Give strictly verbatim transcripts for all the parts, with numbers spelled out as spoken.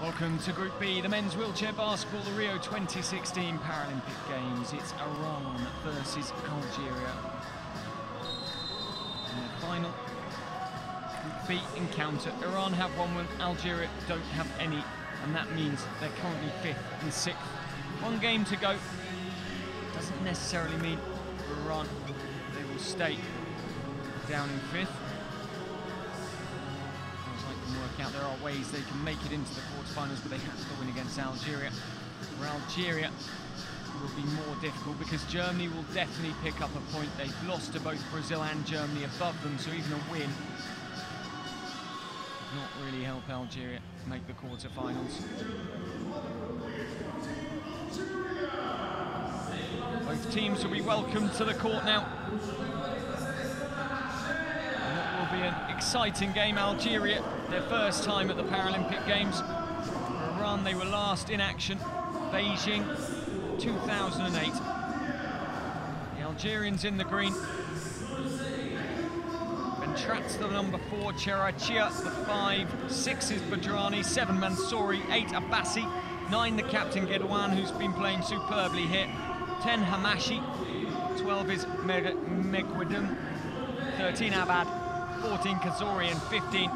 Welcome to Group B, the men's wheelchair basketball, the Rio twenty sixteen Paralympic Games. It's Iran versus Algeria. In the final Group B encounter, Iran have one win, Algeria don't have any, and that means they're currently fifth and sixth. One game to go. Doesn't necessarily mean for Iran they will stay down in fifth. Work out there are ways they can make it into the quarterfinals, but they have to win against Algeria. For Algeria, it will be more difficult because Germany will definitely pick up a point. They've lost to both Brazil and Germany above them, so even a win not really help Algeria make the quarterfinals. Both teams will be welcomed to the court now. Be an exciting game. Algeria, their first time at the Paralympic Games. For Iran, they were last in action, Beijing two thousand eight. The Algerians in the green. Bentrat's the number four, Cheratia the five, six is Badrane, seven Mansouri, eight Abassi, nine the captain Guedouan, who's been playing superbly here, ten Hamache, twelve is MEGUEDDEM, thirteen ABBAD, fourteen KSOURI, and fifteen,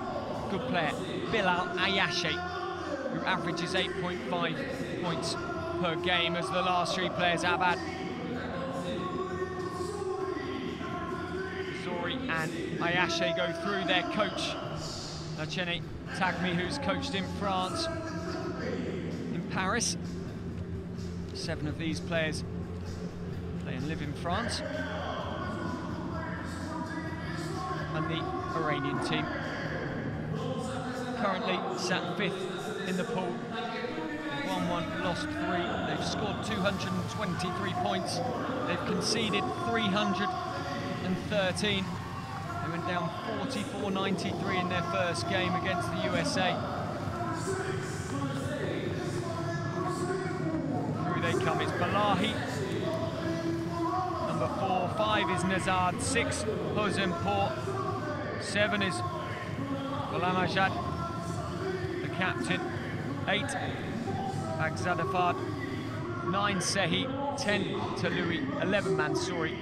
good player, Bilal AYACHE, who averages eight point five points per game as the last three players, ABBAD, KSOURI and AYACHE go through. Their coach, Lacheni Tagmi, who's coached in France, in Paris. Seven of these players play and live in France. And the Iranian team currently sat fifth in the pool. one one, lost three. They've scored two hundred twenty-three points. They've conceded three hundred thirteen. They went down forty-four ninety-three in their first game against the U S A. Through they come. It's BALAGHI, number four. Five is Nezhad. Six, HOSSEINPOUR. Seven is GHOLAMAZAD, the captain. Eight, BAGZADEHFARD. Nine, SEHI. Ten, TOLOUEI. Eleven, Mansouri.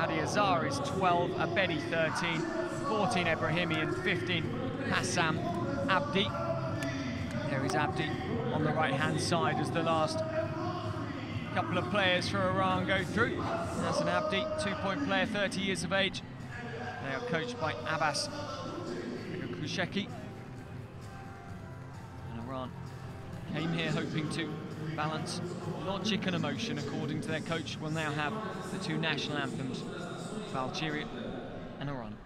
HADIAZHAR is twelve, ABEDI thirteen, fourteen, EBRAHIMI, and fifteen, Hassam ABDI. There is ABDI on the right-hand side as the last couple of players for Iran go through. That's an ABDI, two-point player, thirty years of age. They are coached by Abbas Kusheki. And Iran came here hoping to balance logic and emotion, according to their coach. We'll now have the two national anthems of Algeria and Iran.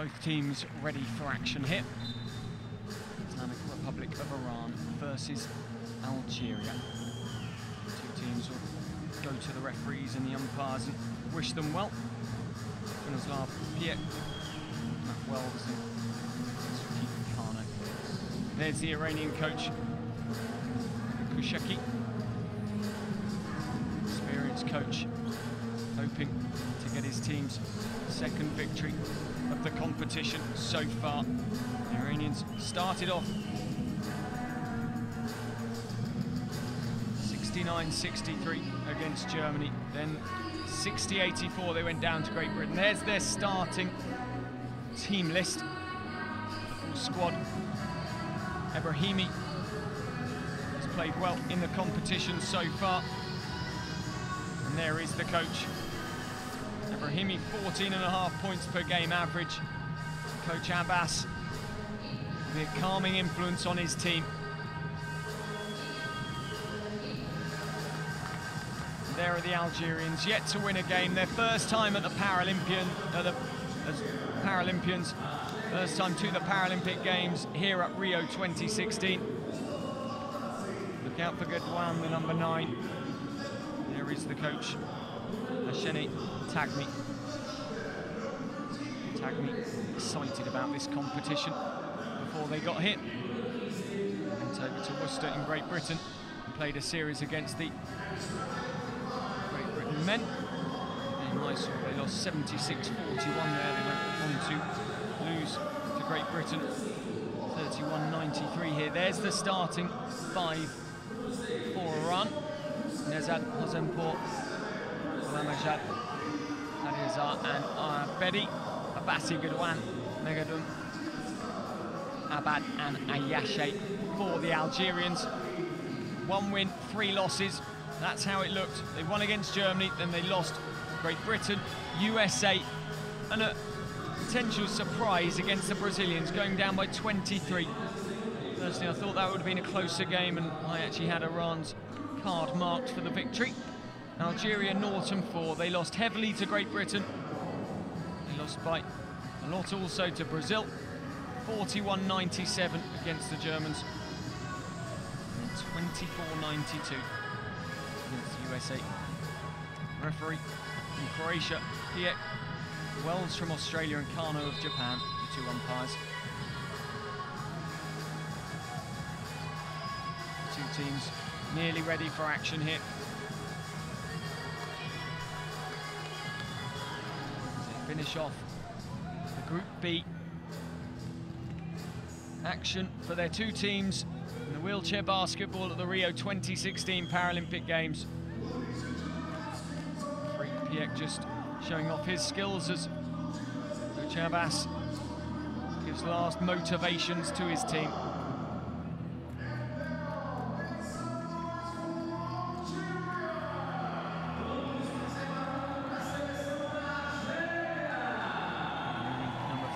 Both teams ready for action here. Islamic Republic of Iran versus Algeria. Two teams will go to the referees and the umpires and wish them well. Gunaslav Piet, Matt Wells and Suki Kano. There's the Iranian coach, Kushaki. Experienced coach, hoping to get his team's second victory of the competition so far. The Iranians started off sixty-nine sixty-three against Germany, then sixty eighty-four they went down to Great Britain. There's their starting team list, the full squad. Ebrahimi has played well in the competition so far, and there is the coach. Ebrahimi, fourteen and a half points per game average. Coach Abbas, the calming influence on his team. There are the Algerians, yet to win a game. Their first time at the Paralympian, uh, the as Paralympians, first time to the Paralympic Games here at Rio twenty sixteen. Look out for Guedouan, the number nine. There is the coach, Hashemi Tagmi. Tagmi excited about this competition before they got hit. Went over to Worcester in Great Britain and played a series against the men. In Mysore, they lost seventy-six forty-one there. They went on to lose to Great Britain, thirty-one ninety-three here. There's the starting five for Iran. Nezhad, Hosseinipour, Gholamazad, HADIAZHAR and ABEDI. Abassi, Guedouan, MEGUEDDEM, ABBAD and AYACHE for the Algerians. One win, three losses. That's how it looked. They won against Germany, then they lost Great Britain, U S A, and a potential surprise against the Brazilians, going down by twenty-three. Personally, I thought that would have been a closer game, and I actually had Iran's card marked for the victory. Algeria, Norton four. They lost heavily to Great Britain. They lost by a lot also to Brazil, forty-one ninety-seven against the Germans, twenty-four ninety-two. U S A. Referee from Croatia, Piet, Wells from Australia and Kano of Japan, the two umpires. Two teams nearly ready for action here. They finish off the Group B action for their two teams in the wheelchair basketball at the Rio twenty sixteen Paralympic Games. Piek just showing off his skills as Coach Abbas gives last motivations to his team. Number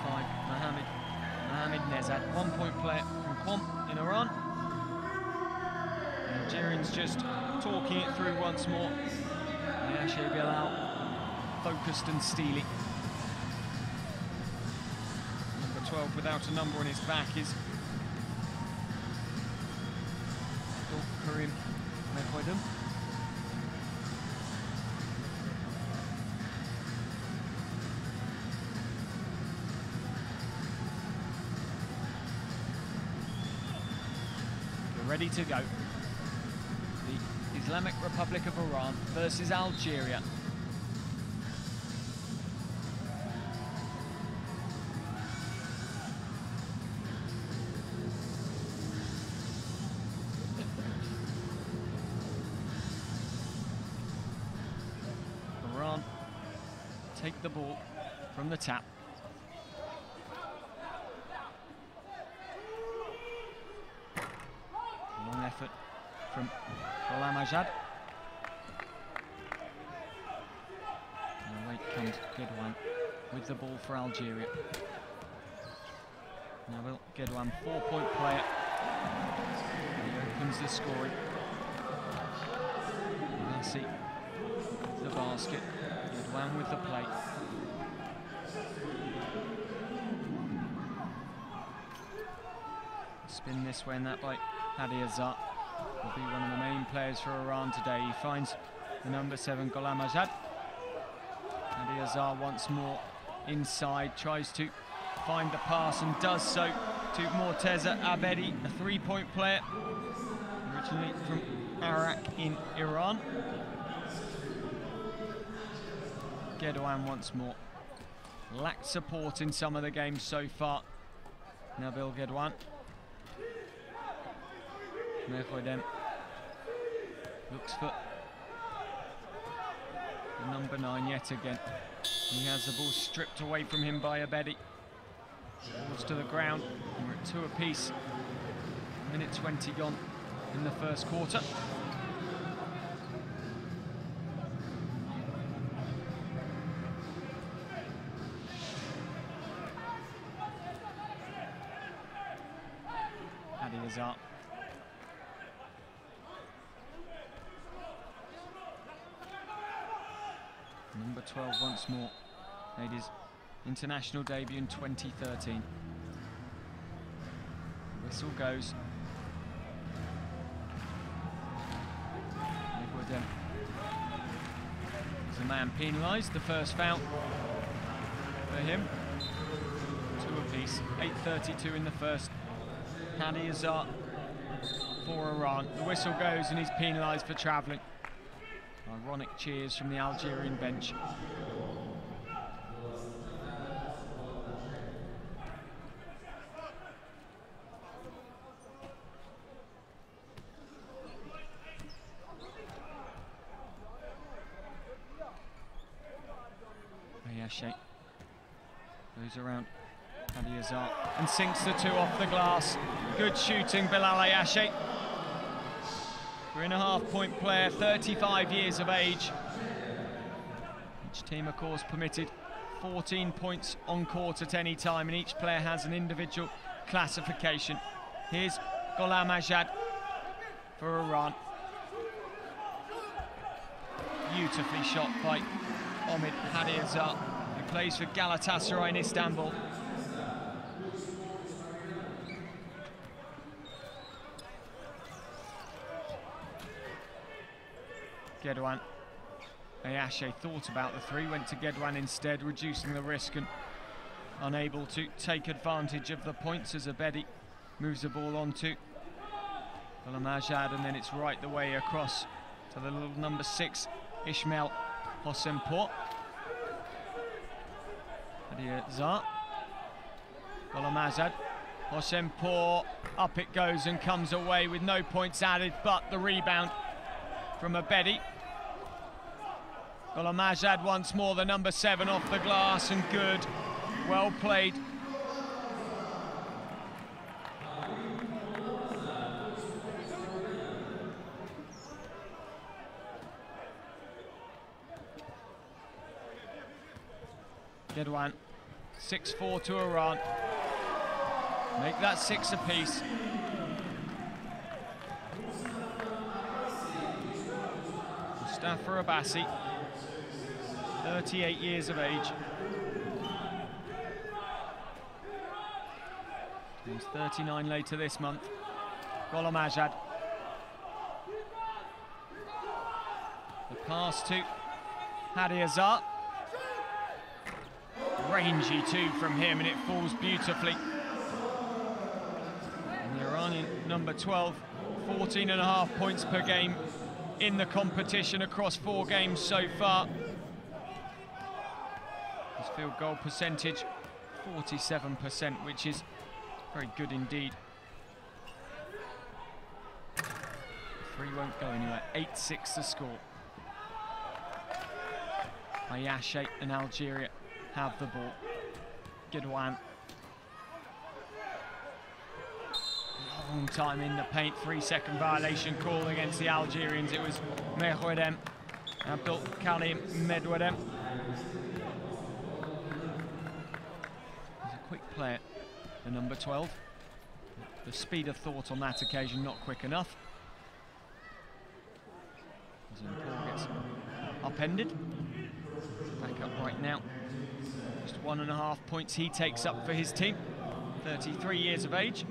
five, Mohammed, Mohammed Nezhad, one-point player from Qom in Iran. The Algerians just talking it through once more. Ayashe Bilal, focused and steely. Number twelve, without a number on his back, is Karim Meghedem. We're ready to go. Islamic Republic of Iran versus Algeria. Iran take the ball from the tap. Long effort from Gholamazad. And away comes Guedouan with the ball for Algeria. Now will Guedouan, four-point player. He opens the scoring. Abassi with the basket. Guedouan with the play. spin this way and that by Hadiazhar. Will be one of the main players for Iran today. He finds the number seven, Gholamazad. Hadiazhar once more inside, tries to find the pass and does so to Morteza Abedi, a three-point player, originally from Arak in Iran. Guedouan once more lacked support in some of the games so far. Nabil Guedouan. Meghuedem looks for the number nine yet again. He has the ball stripped away from him by Abedi. Falls to the ground. We're at two apiece. Minute twenty gone in the first quarter. Hadiazhar. Number twelve once more. Made his international debut in twenty thirteen. The whistle goes. Meghuedem is a man penalised. The first foul for him. Two apiece. eight thirty-two in the first. Hadiazhar for Iran. The whistle goes and he's penalised for travelling. Ironic cheers from the Algerian bench. Ayashe goes around Hadiazhar and sinks the two off the glass. Good shooting, Bilal Ayashe. Three-and-a-half point player, thirty-five years of age. Each team, of course, permitted fourteen points on court at any time, and each player has an individual classification. Here's Gholamazad for Iran. Beautifully shot by Omid Hadiazhar, who plays for Galatasaray in Istanbul. Guedouan. Ayashe thought about the three, went to Guedouan instead, reducing the risk and unable to take advantage of the points as Abedi moves the ball on to Gholamazad, and then it's right the way across to the little number six, Ismail Hosseimpour. Hadiazhar. Gholamazad. Hosseimpour. Up it goes and comes away with no points added, but the rebound from Abedi. Gholamazad once more, the number seven off the glass, and good. Well played. Guedouan, six four to Iran. Make that six apiece. For Abassi, thirty-eight years of age. He's thirty-nine later this month. Gholamazad. The pass to Hadiazhar. Rangy two from him, and it falls beautifully. And the Iranian number twelve, fourteen and a half points per game in the competition across four games so far. His field goal percentage, forty-seven percent, which is very good indeed. Three won't go anywhere. eight six the score. Ayashe and Algeria have the ball. Guedouan. Long time in the paint, three-second violation call against the Algerians. It was Meghuedem, Abdul Karim Meghuedem. He's a quick player, the number twelve. The speed of thought on that occasion not quick enough. As the ball gets upended. Back up right now. Just one and a half points he takes up for his team. thirty-three years of age.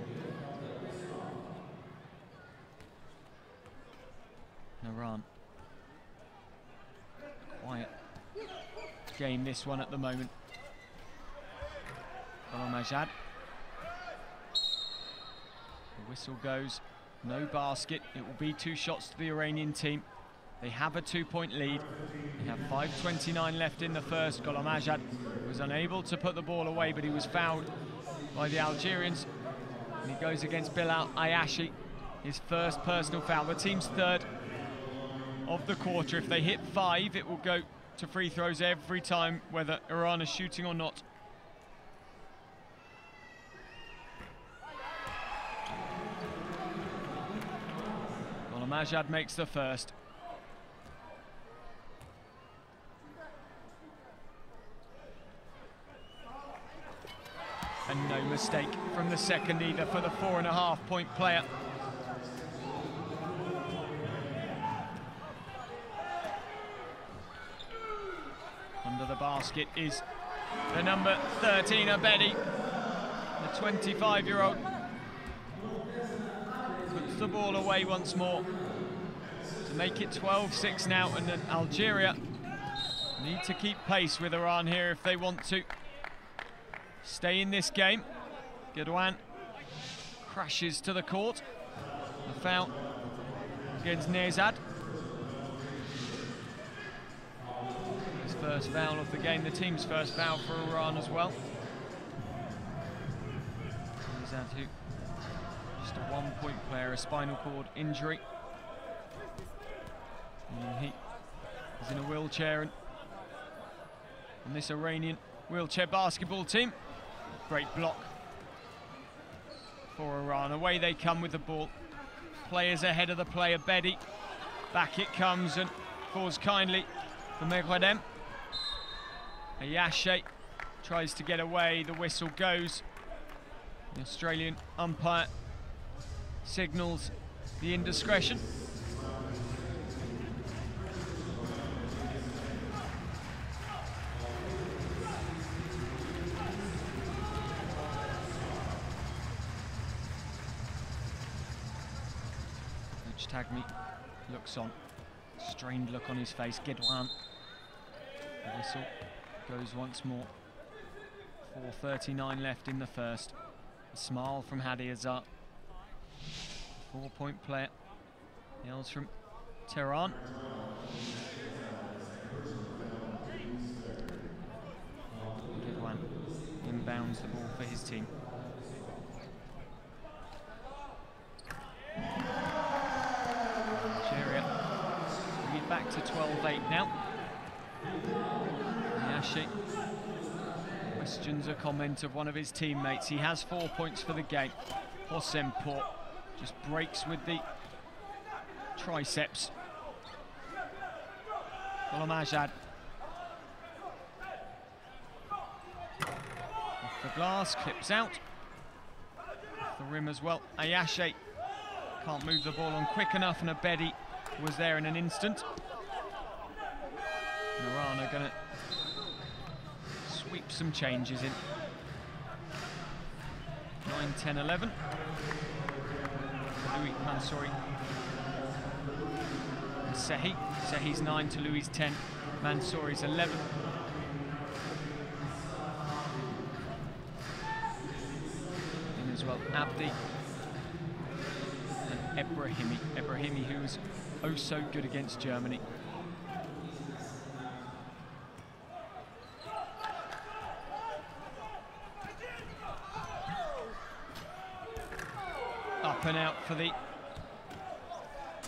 Naran. Quiet game this one at the moment. Gholamazaad. The whistle goes. No basket. It will be two shots to the Iranian team. They have a two-point lead. They have five twenty-nine left in the first. Gholamazaad was unable to put the ball away, but he was fouled by the Algerians. And he goes against Bilal Ayashi, his first personal foul. The team's third of the quarter. If they hit five, it will go to free throws every time, whether Iran is shooting or not. Gholamazaad makes the first. And no mistake from the second either for the four and a half point player. Under the basket is the number thirteen, ABEDI, the twenty-five-year-old. Puts the ball away once more to make it twelve six now, and Algeria need to keep pace with Iran here if they want to stay in this game. Guedouan crashes to the court. The foul against Nezhad. His first foul of the game, the team's first foul for Iran as well. Nezhad, who just a one-point player, a spinal cord injury. And he is in a wheelchair, and on this Iranian wheelchair basketball team. Great block for Iran. Away they come with the ball. Players ahead of the player, Bedi. Back it comes and falls kindly for MEGUEDDEM. Ayache tries to get away. The whistle goes. The Australian umpire signals the indiscretion. Tagmi looks on, strained look on his face. Guedouan, the whistle goes once more. four thirty-nine left in the first. A smile from Hadiazhar, four-point player. Yells from Tehran. Guedouan inbounds the ball for his team. Back to twelve eight now. Ayache questions a comment of one of his teammates. He has four points for the game. Hosseinpour just breaks with the triceps. Gholamazaad. Off the glass, clips out. Off the rim as well. Ayache can't move the ball on quick enough, and Abedi was there in an instant. Iran are going to sweep some changes in. nine, ten, eleven. Louis Mansouri. Sehi. Sehi's nine to Louis' ten. Mansouri's eleven. And as well, ABDI. And Ebrahimi. Ebrahimi, who was oh so good against Germany. Up and out for the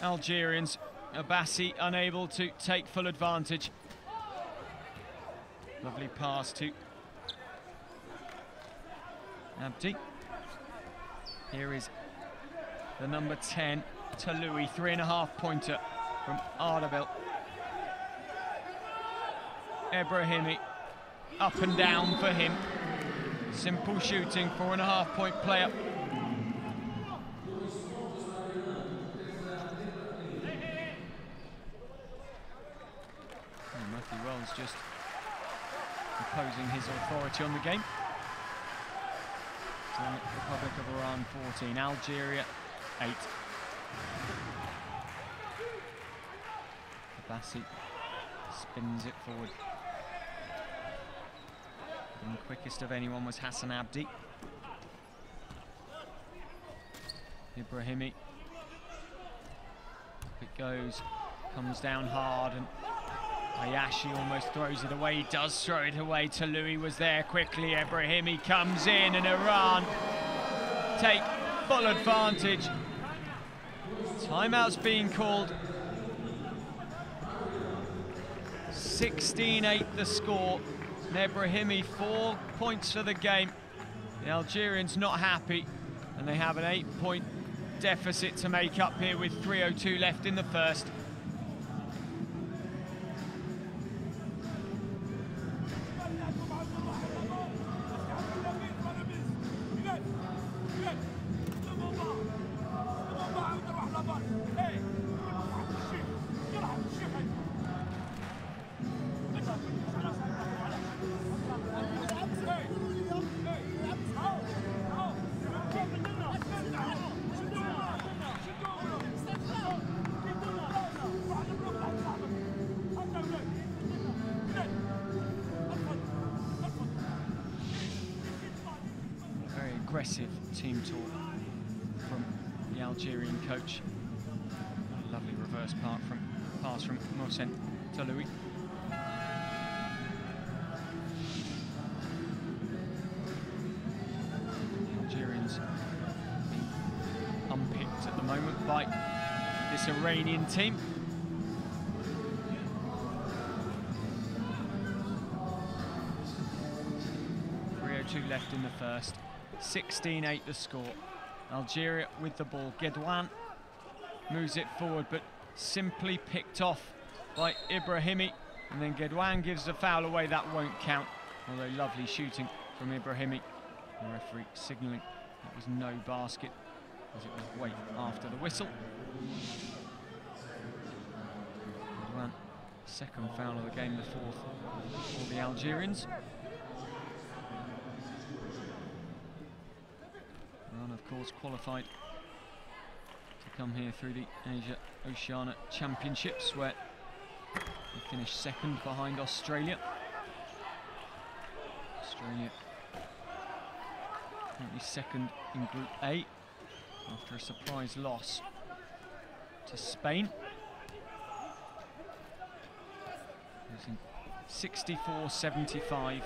Algerians. Abassi unable to take full advantage. Lovely pass to ABDI. Here is the number ten. Tollouei, three and a half pointer from Ardabil. Ebrahimi, up and down for him. Simple shooting, four and a half point player. Oh, Matthew Wells just imposing his authority on the game. Islamic Republic of Iran, fourteen. Algeria, eight. Abassi spins it forward. And the quickest of anyone was Hassan Abdi. Ibrahimi. Up it goes, comes down hard, and Ayashi almost throws it away. He does throw it away. Tolouei was there quickly. Ibrahimi comes in, and Iran take full advantage. Timeout's being called. sixteen eight the score. Ibrahimi, four points for the game. The Algerians not happy, and they have an eight-point deficit to make up here with three oh two left in the first. Aggressive team talk from the Algerian coach. A lovely reverse pass from pass from Mohsen Tollouei. The Algerians being unpicked at the moment by this Iranian team. three oh two left in the first. sixteen eight the score. Algeria with the ball. Guedouin moves it forward, but simply picked off by Ibrahimi. And then Guedouin gives the foul away. That won't count, although lovely shooting from Ibrahimi. The referee signalling it was no basket, as it was wait after the whistle. Guedouin, second foul of the game, the fourth for the Algerians. Of course, qualified to come here through the Asia Oceania Championships, where they finished second behind Australia. Australia currently second in Group A after a surprise loss to Spain, losing sixty-four seventy-five.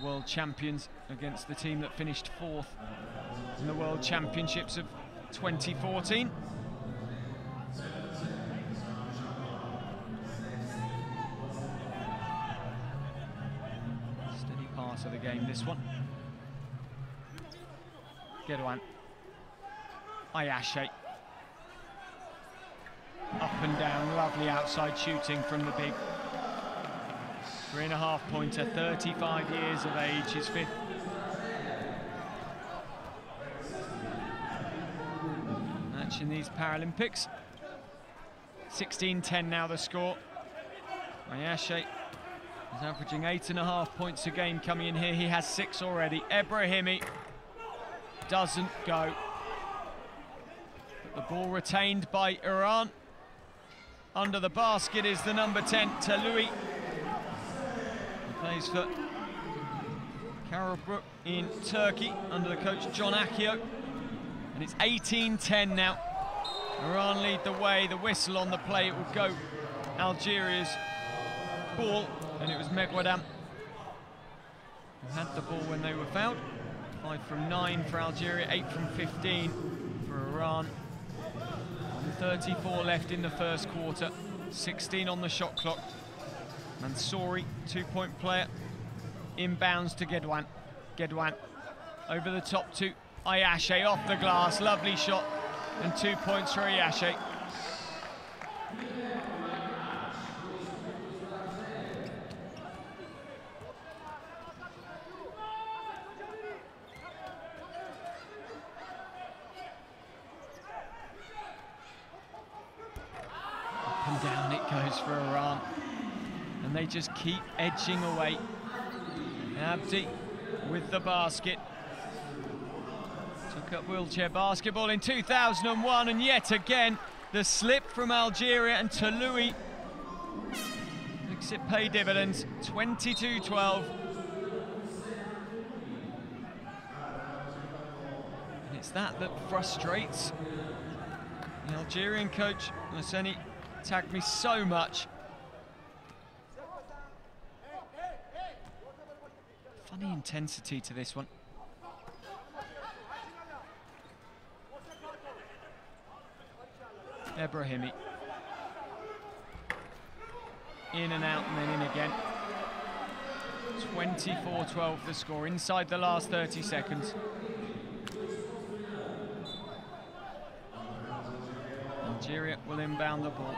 The world champions against the team that finished fourth in the World Championships of twenty fourteen. Steady pass of the game, this one. Guedouin. Ayache. Up and down, lovely outside shooting from the big. Three and a half pointer, thirty-five years of age, his fifth. Match in these Paralympics. sixteen ten now the score. Ayache is averaging eight and a half points a game coming in here. He has six already. Ibrahimi doesn't go. But the ball retained by Iran. Under the basket is the number ten, Tollouei. Plays for Karabük in Turkey under the coach John Akio. And it's eighteen ten now. Iran lead the way, the whistle on the play, it will go Algeria's ball. And it was Megweddem who had the ball when they were fouled. Five from nine for Algeria, eight from fifteen for Iran. thirty-four left in the first quarter, sixteen on the shot clock. Mansouri, two-point player, inbounds to Guedouin. Guedouin over the top to Ayache, off the glass, lovely shot, and two points for Ayache. Up and down it goes for Iran. And they just keep edging away. Abdi with the basket. Took up wheelchair basketball in two thousand one, and yet again the slip from Algeria, and Tollouei Makes it pay dividends, twenty-two twelve. And it's that that frustrates the Algerian coach, Lasseni Takmi, so much. Funny intensity to this one. Ebrahimi. In and out and then in again. twenty-four twelve the score inside the last thirty seconds. Algeria will inbound the ball.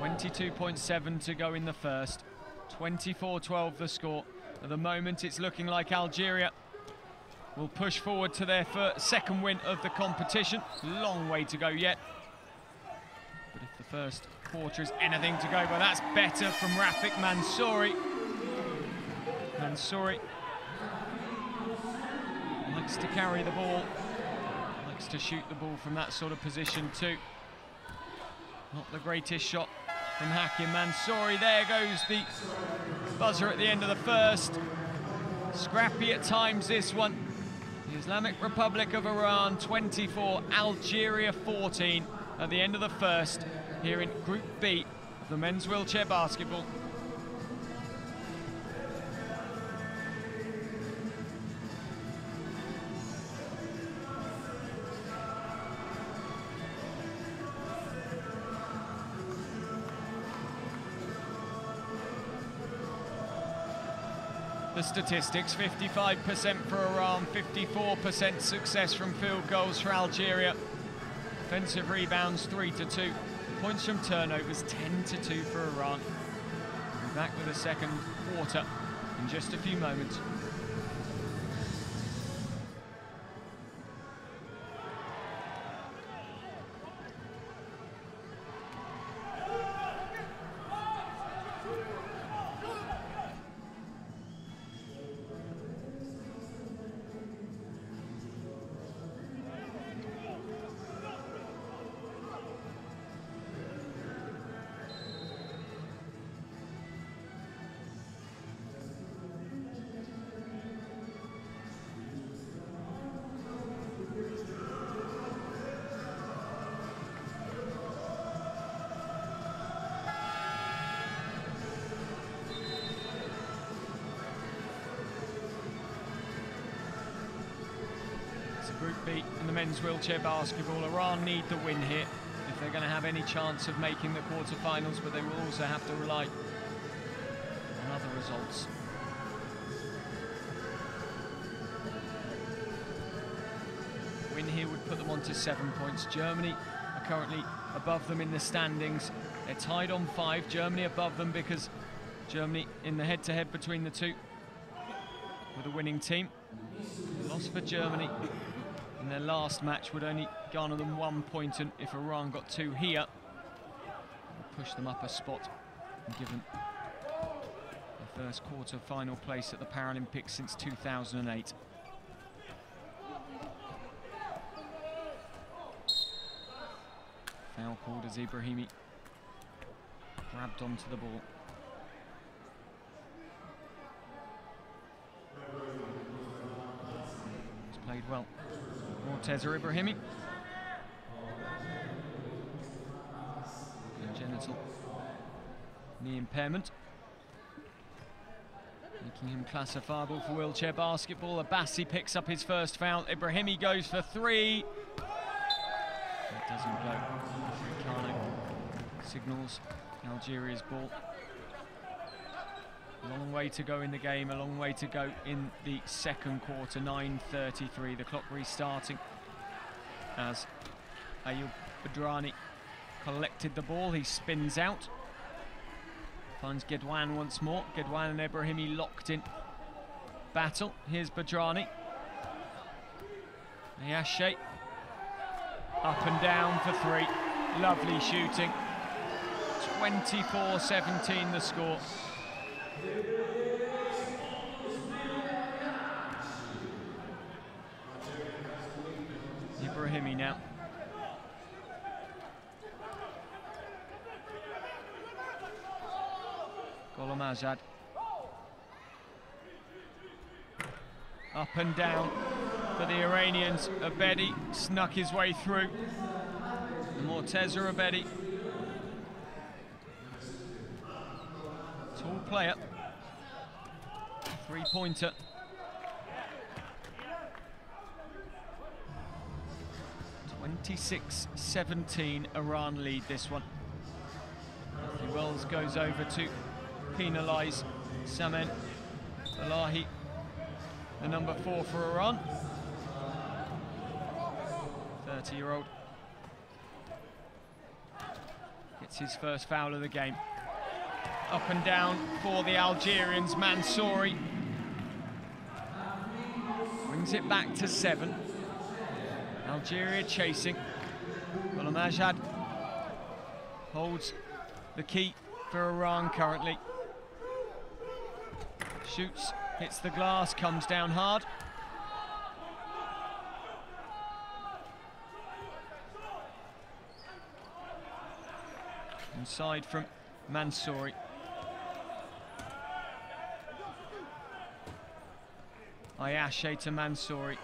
twenty-two point seven to go in the first. twenty-four twelve the score. At the moment it's looking like Algeria will push forward to their first, second win of the competition. Long way to go yet. But if the first quarter is anything to go by, that's better from Rafik Mansouri. Mansouri likes to carry the ball, likes to shoot the ball from that sort of position too. Not the greatest shot from Hakim Mansouri. There goes the buzzer at the end of the first. Scrappy at times this one. The Islamic Republic of Iran twenty-four, Algeria fourteen. At the end of the first, here in Group B of the Men's Wheelchair Basketball. The statistics, fifty-five percent for Iran, fifty-four percent success from field goals for Algeria. Offensive rebounds three to two, points from turnovers ten to two for Iran. We'll be back with a second quarter in just a few moments. In the Men's Wheelchair Basketball, Iran need the win here if they're going to have any chance of making the quarterfinals, but they will also have to rely on other results. Win here would put them on to seven points. Germany are currently above them in the standings. They're tied on five. Germany above them because Germany in the head-to-head between the two with a winning team. A loss for Germany in their last match would only garner them one point, and if Iran got two here, push them up a spot and give them the first quarter final place at the Paralympics since two thousand eight. Foul called as Ibrahimi grabbed onto the ball. He's played well. Morteza Ibrahimi. Congenital knee impairment, making him classifiable for wheelchair basketball. Abassi picks up his first foul. Ibrahimi goes for three. That doesn't go. Africano signals Algeria's ball. Long way to go in the game, a long way to go in the second quarter. Nine thirty-three, the clock restarting as Ayoub Badrani collected the ball. He spins out, finds Guedouan once more. Guedouan and Ebrahimi locked in battle. Here's Badrani. Ayache up and down for three. Lovely shooting. Twenty-four seventeen the score. Ibrahimi now. Gholamazad. Up and down for the Iranians. Abedi snuck his way through. The Morteza Abedi. Tall player. Three-pointer. twenty-six seventeen, Iran lead this one. Matthew Wells goes over to penalise Samen Balahi, the number four for Iran. thirty-year-old. Gets his first foul of the game. Up and down for the Algerians, Mansouri. Brings it back to seven. Algeria chasing. Gholamazad holds the key for Iran currently. Shoots, hits the glass, comes down hard. Inside from Mansouri. Ayache to Mansouri.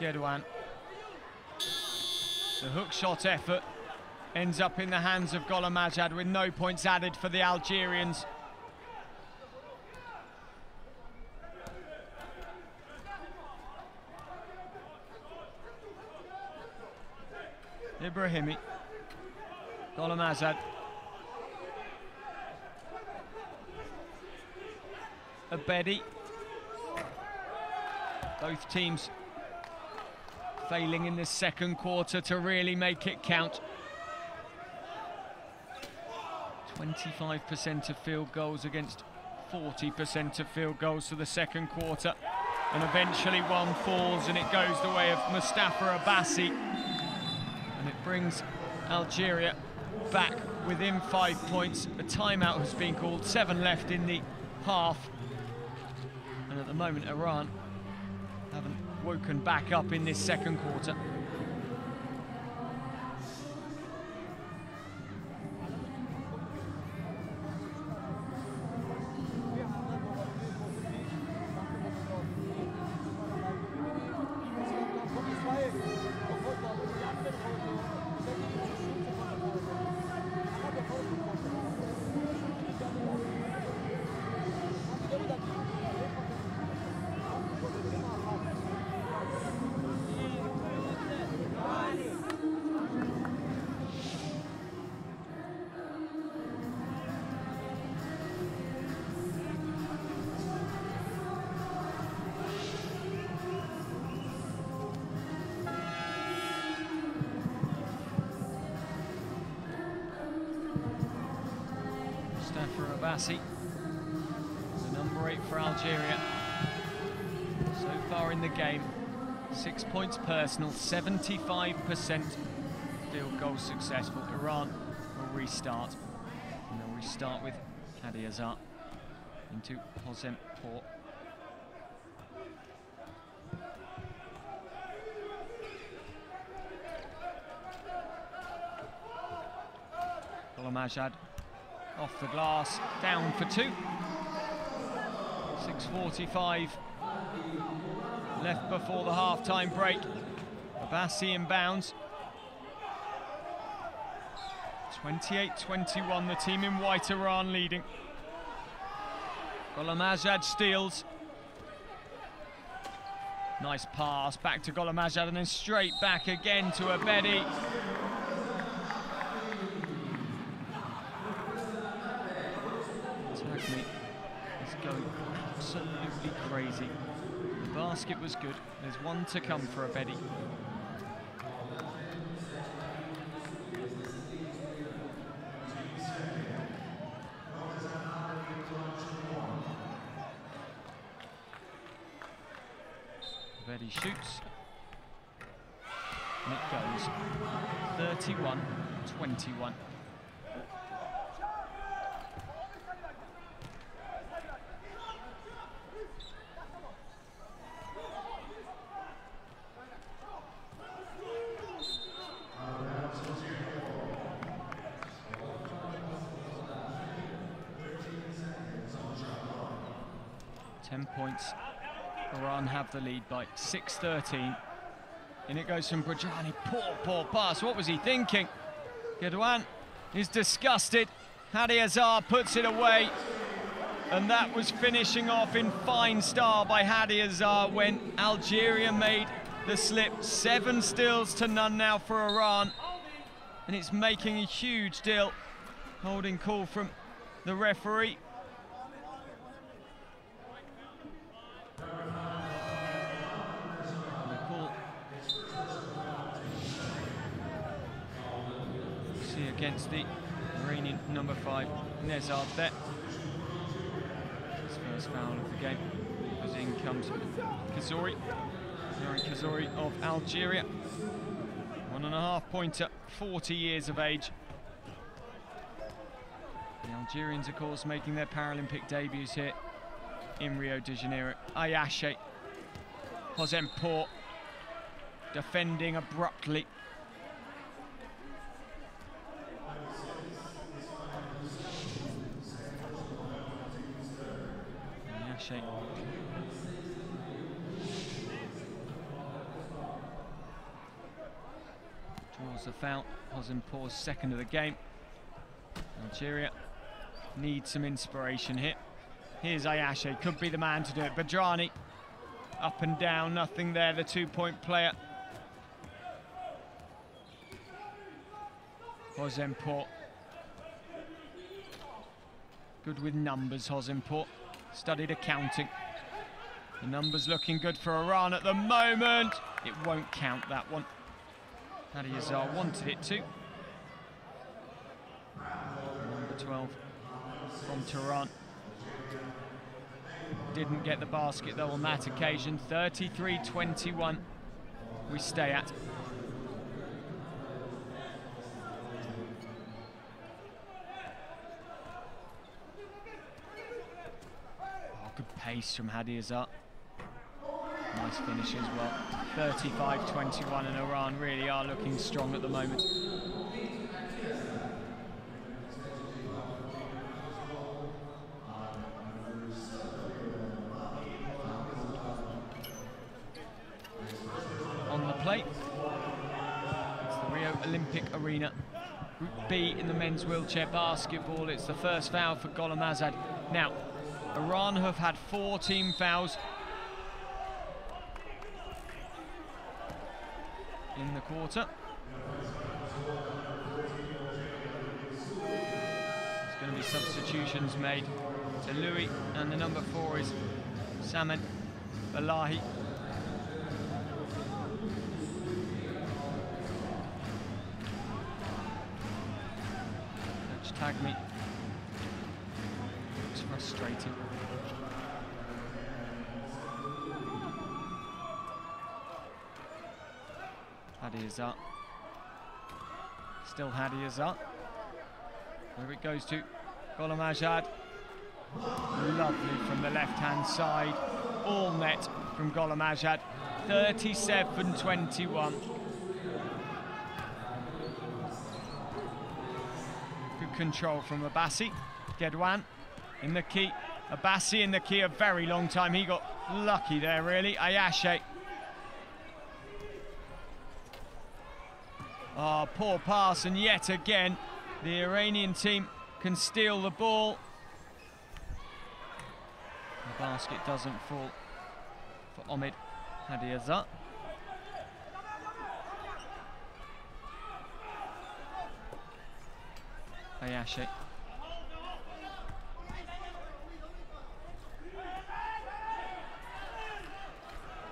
Guedouan. The hook shot effort ends up in the hands of Gholamazad with no points added for the Algerians. Ibrahimi. Gholamazad. Abedi. Both teams failing in the second quarter to really make it count. twenty-five percent of field goals against forty percent of field goals for the second quarter. And eventually one falls and it goes the way of Mustafa Abbassi. And it brings Algeria back within five points. A timeout has been called, seven left in the half. And at the moment, Iran haven't woken back up in this second quarter. Abbassi, the number eight for Algeria, so far in the game, six points personal, seventy-five percent field goal successful. Iran will restart, and they'll restart with Hadiazhar into Hossein-Pour. Gholamazad. Off the glass, down for two. six forty-five left before the half-time break. Abbassi inbounds. twenty-eight twenty-one, the team in white, Iran leading. Gholamazad steals. Nice pass back to Gholamazad and then straight back again to Abedi. Absolutely crazy. The basket was good. There's one to come for Abedi. Abedi shoots. And it goes. thirty-one twenty-one. ten points. Iran have the lead by six thirteen. In it goes from Brajani. Poor, poor pass. What was he thinking? Guedouan is disgusted. Hadiazhar puts it away. And that was finishing off in fine style by Hadiazhar when Algeria made the slip. Seven stills to none now for Iran. And it's making a huge deal. Holding call from the referee. See against the Iranian number five, Nezhad there. His first foul of the game. As in comes KSOURI. KSOURI of Algeria. One and a half pointer, forty years of age. The Algerians, of course, making their Paralympic debuts here in Rio de Janeiro. Ayache, Hosseinpour, defending abruptly. Ayache. Draws the foul, Hosseinpour's second of the game. Algeria needs some inspiration here. Here's Ayache, could be the man to do it. Badrani, up and down, nothing there, the two-point player. Hosseinpour. Good with numbers, Hosseinpour. Studied accounting. The numbers looking good for Iran at the moment. It won't count, that one. Hadiazhar wanted it to. twelve from Tehran. Didn't get the basket though on that occasion. thirty-three twenty-one we stay at. Oh, good pace from Hadiazhar. Nice finish as well. thirty-five twenty-one and Iran really are looking strong at the moment. Olympic Arena, Group B in the men's wheelchair basketball. It's the first foul for Gholamazad. Now, Iran have had four team fouls in the quarter. There's going to be substitutions made. Tolouei and the number four is Saman Balaghhi. Tag me. It's frustrating. Hadiazhar. Still Hadiazhar. There it goes to Gholamazad. Lovely from the left-hand side. All net from Gholamazad. thirty-seven twenty-one. Control from Abassi. Guedouan in the key. Abassi in the key a very long time. He got lucky there, really. Ayache. Ah, oh, poor pass, and yet again the Iranian team can steal the ball. The basket doesn't fall for Omid Hadiazhar. Ayache.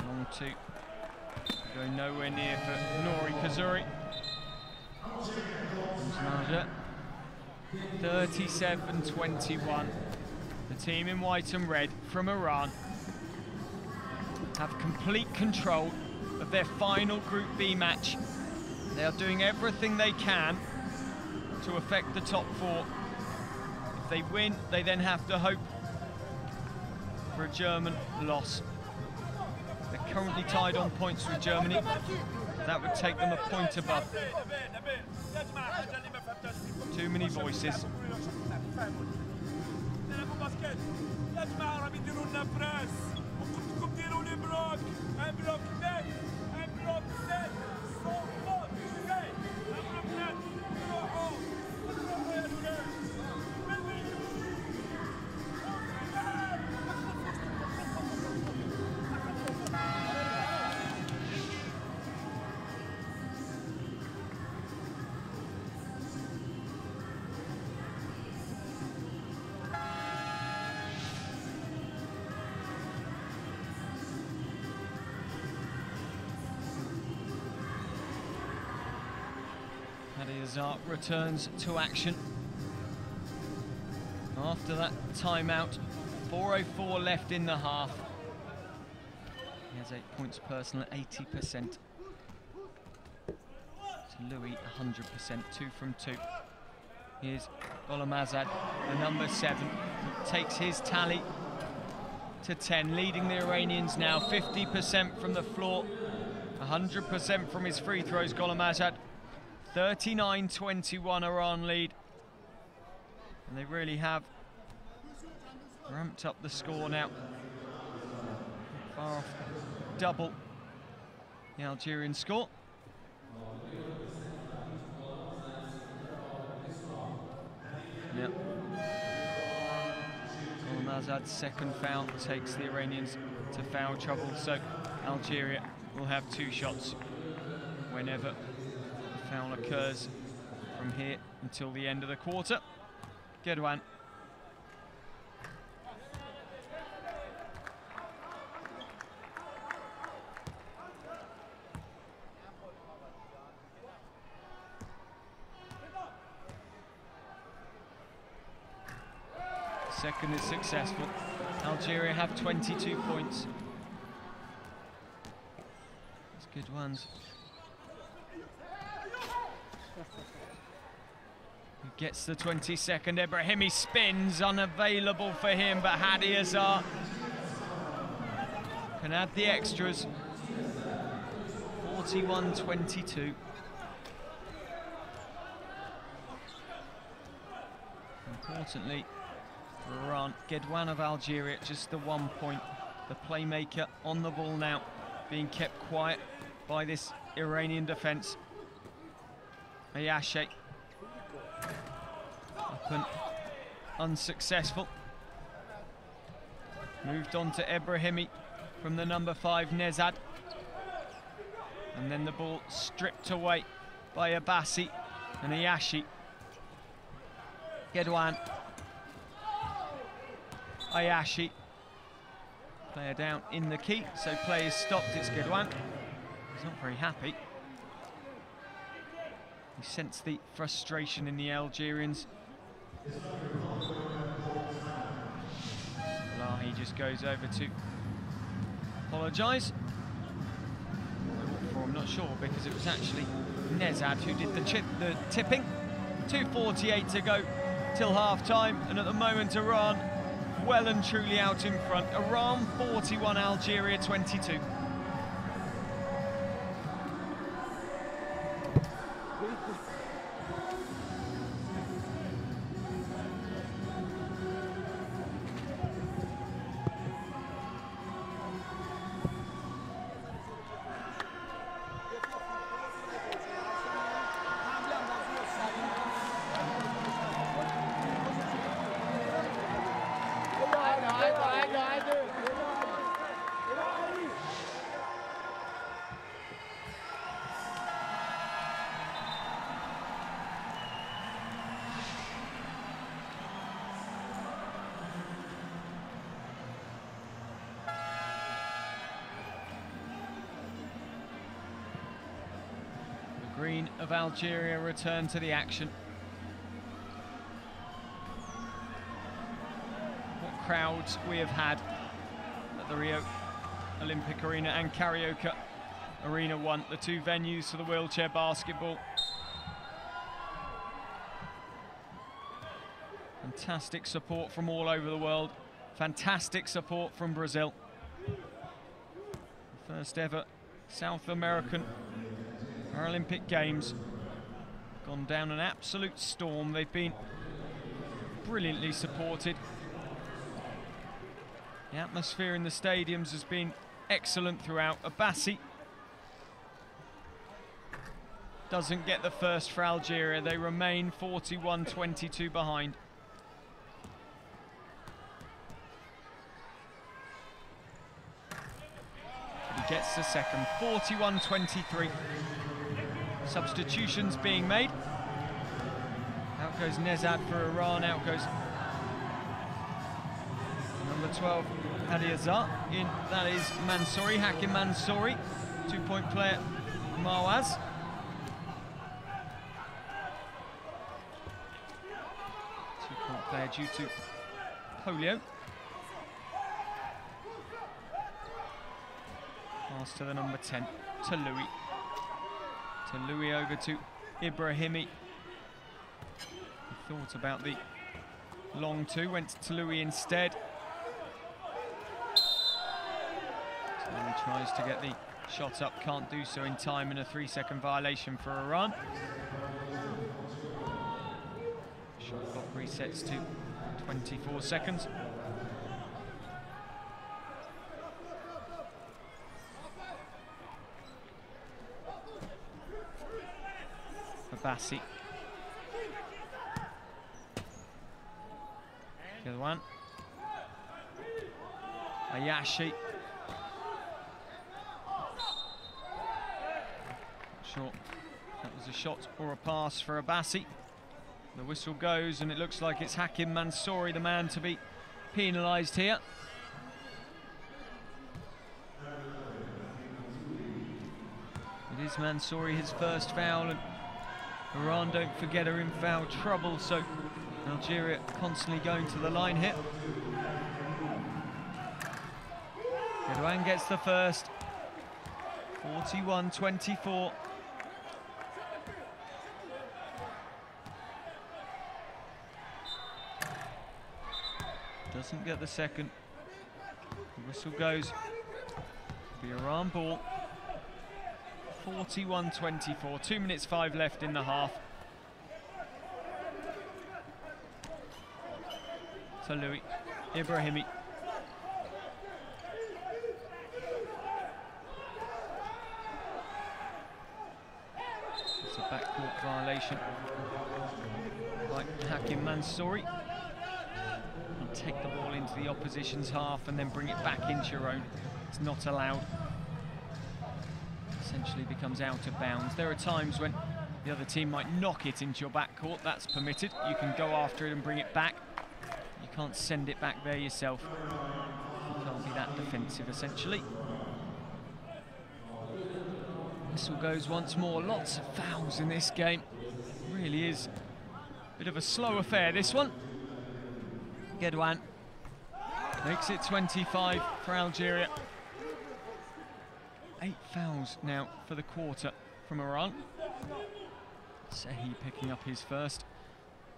Long two. Going nowhere near for Nouri KSOURI. thirty-seven twenty-one. The team in white and red from Iran have complete control of their final Group B match. They are doing everything they can to affect the top four. If they win, they then have to hope for a German loss. They're currently tied on points with Germany. That would take them a point above. Too many voices. لكم باسكت يا جماعه راهم يديروا لنا براس وقلت لكم ديروا لي بلوك ان بلوك ثاني ان بلوك ثاني صوت صوت جاي عرفنا نروحوا نروحوا يا ولاد Hazard returns to action after that timeout. four oh four left in the half. He has eight points personal, eighty percent. To Louis, one hundred percent, two from two. Here's Gholamazad, the number seven, takes his tally to ten, leading the Iranians now. fifty percent from the floor, one hundred percent from his free throws, Gholamazad. thirty-nine twenty-one Iran lead, and they really have ramped up the score now. Far off double the Algerian score. Yep. Gholamazad's second foul takes the Iranians to foul trouble, so Algeria will have two shots whenever foul occurs from here until the end of the quarter. Guedouan. Second is successful. Algeria have twenty-two points. That's Guedouan's. He gets the twenty-second. Ebrahimi spins, unavailable for him, but Hadiazhar can add the extras. forty-one twenty-two. Importantly, for Iran, Guedouan of Algeria, just the one point. The playmaker on the ball now, being kept quiet by this Iranian defence. Ayashe up and unsuccessful. Moved on to Ebrahimi from the number five, Nezhad. And then the ball stripped away by Abassi and Ayashi. Guedouan. Ayashi. Player down in the key, so play is stopped. It's Guedouan. He's not very happy. You sense the frustration in the Algerians. Balaghhi just goes over to apologise. I'm not sure, because it was actually Nezhad who did the, chip, the tipping. two forty-eight to go till half-time, and at the moment Iran well and truly out in front. Iran forty-one, Algeria twenty-two. Green of Algeria return to the action. What crowds we have had at the Rio Olympic Arena and Carioca Arena one, the two venues for the wheelchair basketball. Fantastic support from all over the world. Fantastic support from Brazil. The first ever South American Paralympic Games gone down an absolute storm. They've been brilliantly supported The atmosphere in the stadiums has been excellent throughout. Abassi doesn't get the first for Algeria. They remain forty-one twenty-two behind. He gets the second, forty-one twenty-three. Substitutions being made. Out goes Nezhad for Iran, out goes number twelve, Hadiazhar. In, that is Mansouri, Hakim Mansouri, two-point player Marwaz. Two-point player due to polio. Pass to the number ten, Tolouei. Tolouei over to Ibrahimi. He thought about the long two, went to Tolouei instead. Tolouei tries to get the shot up, can't do so in time, and a three-second violation for Iran. Shot clock resets to twenty-four seconds. Bassi. The other one. Ayashi. Sure, that was a shot or a pass for Abassi. The whistle goes, and it looks like it's Hakim Mansouri, the man to be penalised here. It is Mansouri, his first foul. And Iran, don't forget, are in foul trouble, so Algeria constantly going to the line here. Guedouin gets the first, forty-one twenty-four. Doesn't get the second. The whistle goes. The Iran ball. forty-one twenty-four, two minutes five left in the half. Tolouei, Ibrahimi. It's a backcourt violation by Hakim Mansouri. You take the ball into the opposition's half and then bring it back into your own. It's not allowed. Essentially becomes out of bounds. There are times when the other team might knock it into your backcourt. That's permitted. You can go after it and bring it back. You can't send it back there yourself. You can't be that defensive, essentially. Whistle goes once more. Lots of fouls in this game. Really is a bit of a slow affair, this one. Guedouin makes it twenty-five for Algeria. Eight fouls now for the quarter from Iran. Sehi picking up his first.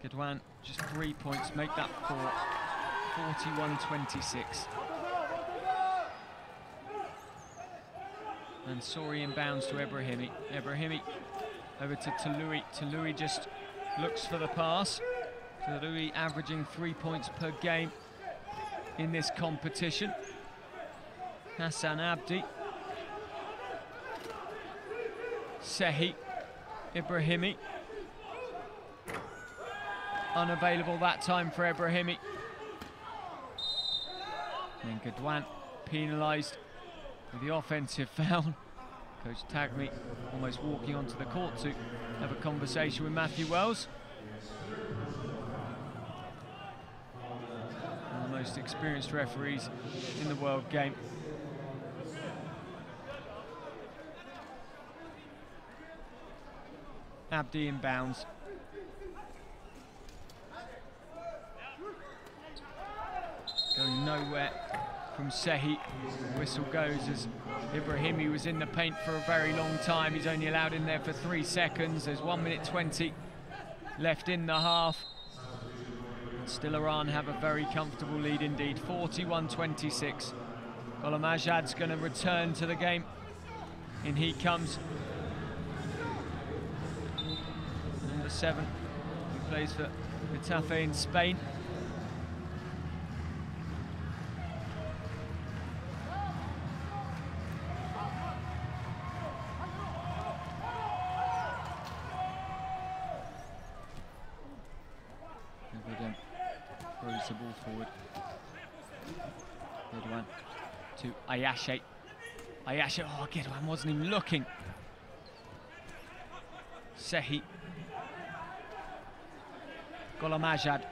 Guedouin, just three points, make that four. forty-one twenty-six. Mansouri inbounds to Ebrahimi. Ebrahimi over to Tolouei. Tolouei just looks for the pass. Tolouei averaging three points per game in this competition. Hassan Abdi. Sehi, Ibrahimi, unavailable that time for Ibrahimi. And Guedouin penalised with the offensive foul. Coach Tagmi almost walking onto the court to have a conversation with Matthew Wells. One of the most experienced referees in the world game. Abdi inbounds. Going nowhere from Sehi. The whistle goes as Ibrahimi was in the paint for a very long time. He's only allowed in there for three seconds. There's one minute twenty left in the half. And still Iran have a very comfortable lead indeed, forty-one twenty-six. Gholamazad's going to return to the game. In he comes. Seven, who plays for Getafe in Spain. moves the ball forward. Guedoun to Ayache. Ayache, oh, Guedoun wasn't even looking. Sehi. Gholamazad.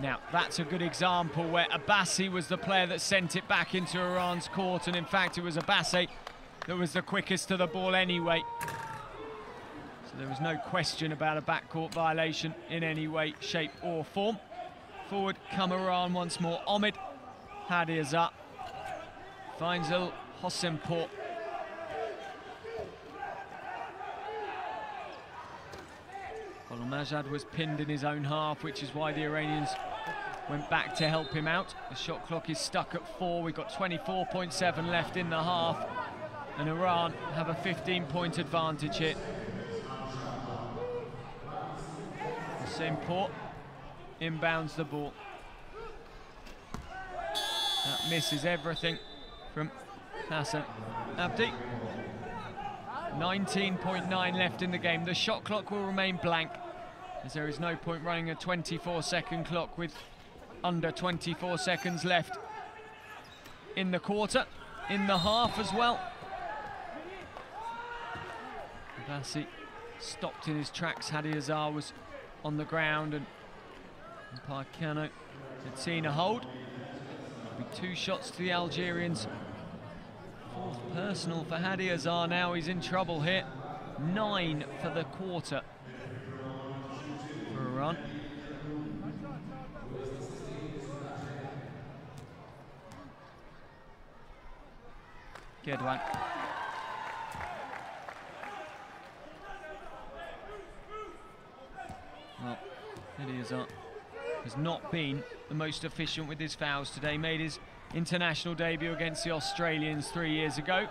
Now, that's a good example where Abassi was the player that sent it back into Iran's court, and in fact, it was Abassi that was the quickest to the ball anyway. So there was no question about a backcourt violation in any way, shape or form. Forward come Iran once more. Omid Hadiazhar finds El Hosseimpour. Gholamazad was pinned in his own half, which is why the Iranians went back to help him out. The shot clock is stuck at four. We've got twenty-four point seven left in the half, and Iran have a fifteen point advantage here. Hosseimpour inbounds the ball. That misses everything from Hassan Abdi. nineteen point nine left in the game. The shot clock will remain blank, as there is no point running a twenty-four second clock with under twenty-four seconds left in the quarter, in the half as well. Abassi stopped in his tracks. Hadiazhar was on the ground, and Parkano had seen a hold. It'll be two shots to the Algerians. Fourth personal for Hadiazhar now. He's in trouble here. Nine for the quarter for Iran. Guedoun. Well, Hadiazhar has not been the most efficient with his fouls today. Made his international debut against the Australians three years ago.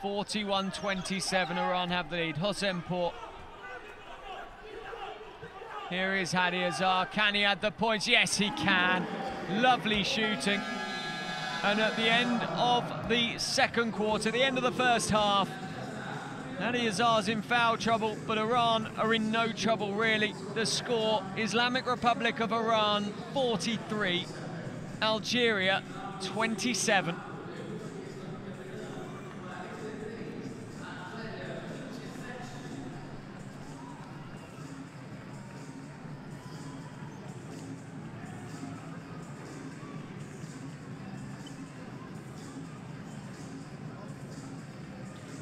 forty-one twenty-seven, Iran have the lead. Hosseimpour. Here is Hadiazhar. Can he add the points? Yes, he can. Lovely shooting. And at the end of the second quarter, the end of the first half, Hadiazhar's in foul trouble, but Iran are in no trouble, really. The score, Islamic Republic of Iran, forty-three. Algeria, twenty-seven.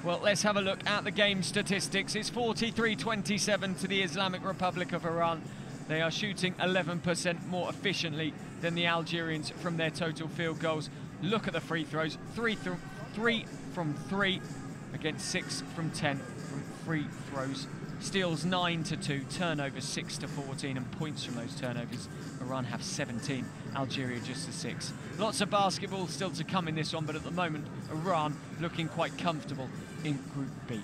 Well, let's have a look at the game statistics. It's forty-three twenty-seven to the Islamic Republic of Iran. They are shooting eleven percent more efficiently than the Algerians from their total field goals. Look at the free throws, three, th three from three against six from ten from free throws. Steals nine to two, turnovers six to fourteen, and points from those turnovers. Iran have seventeen, Algeria just the six. Lots of basketball still to come in this one, but at the moment, Iran looking quite comfortable in Group B.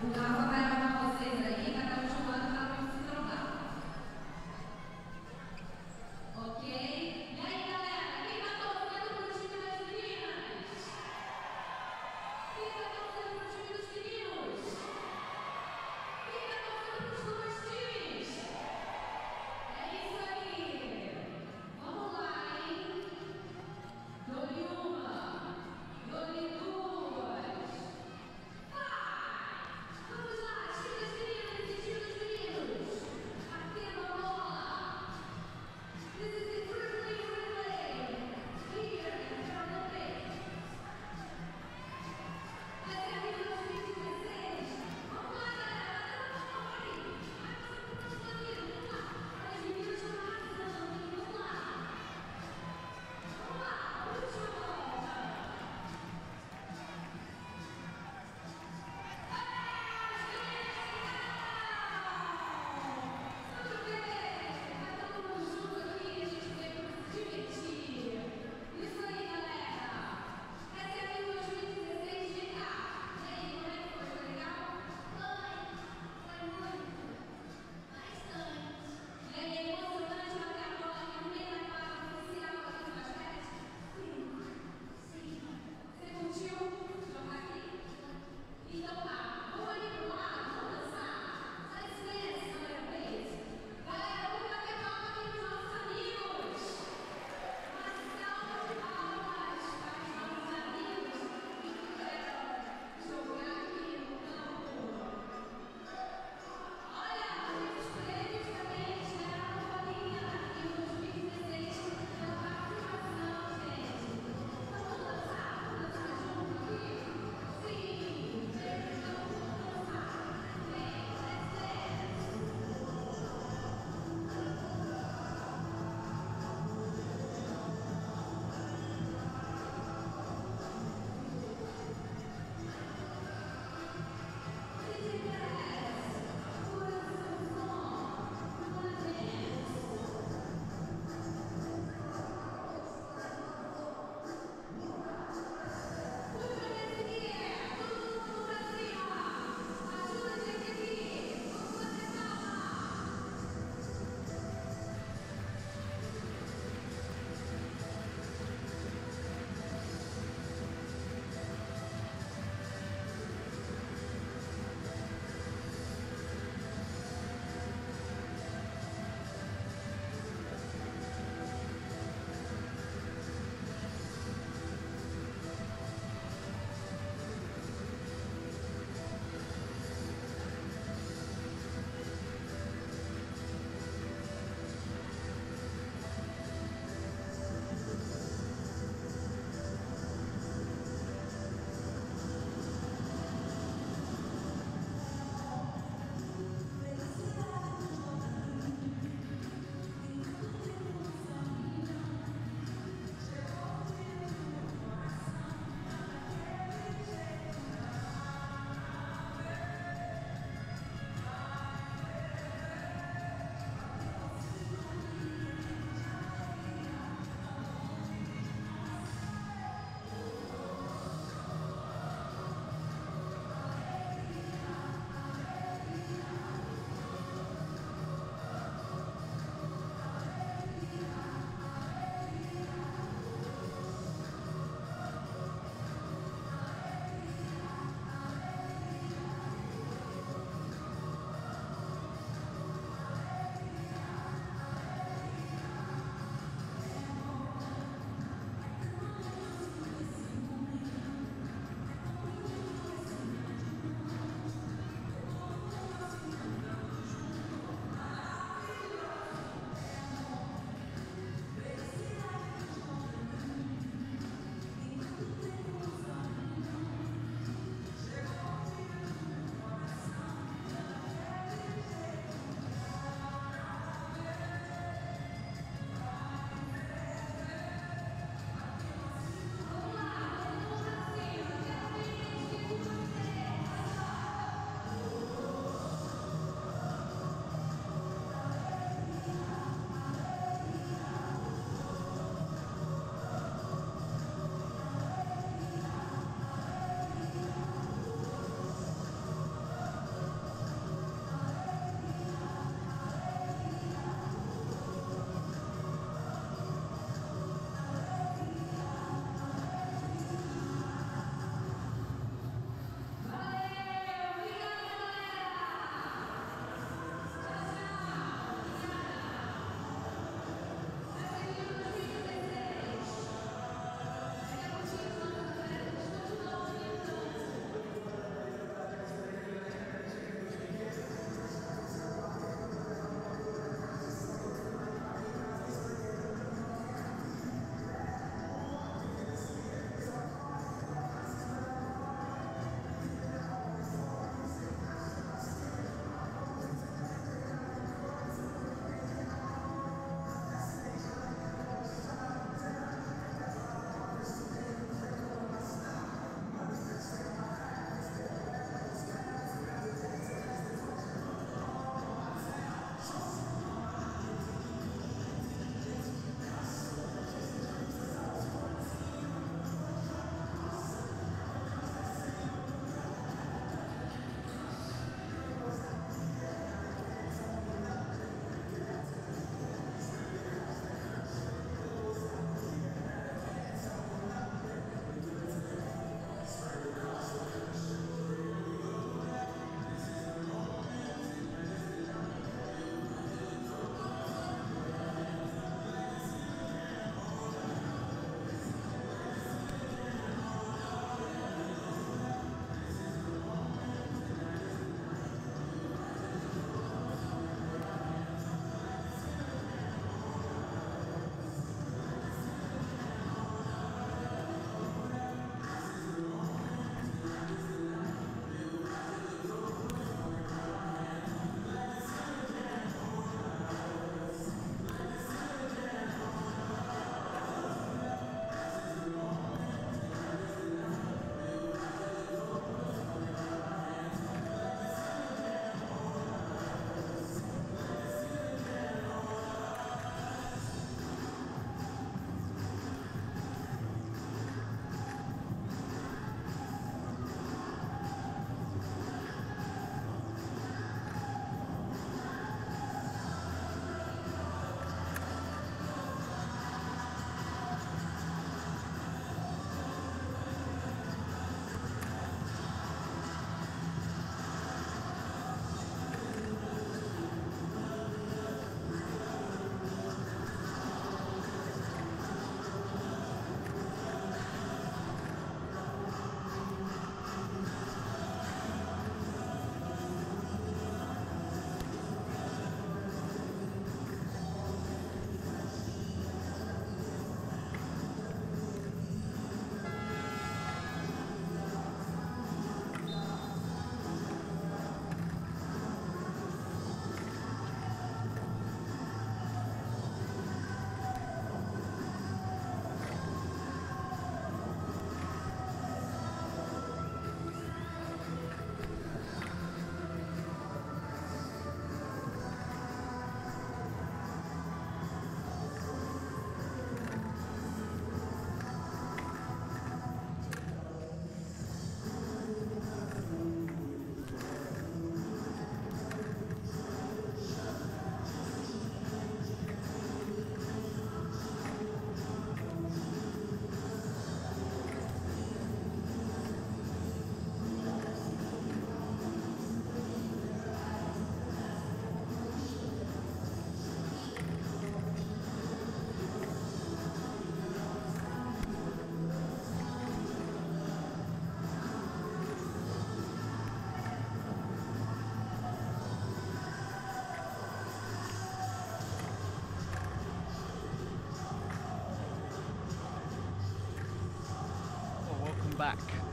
Vamos lá!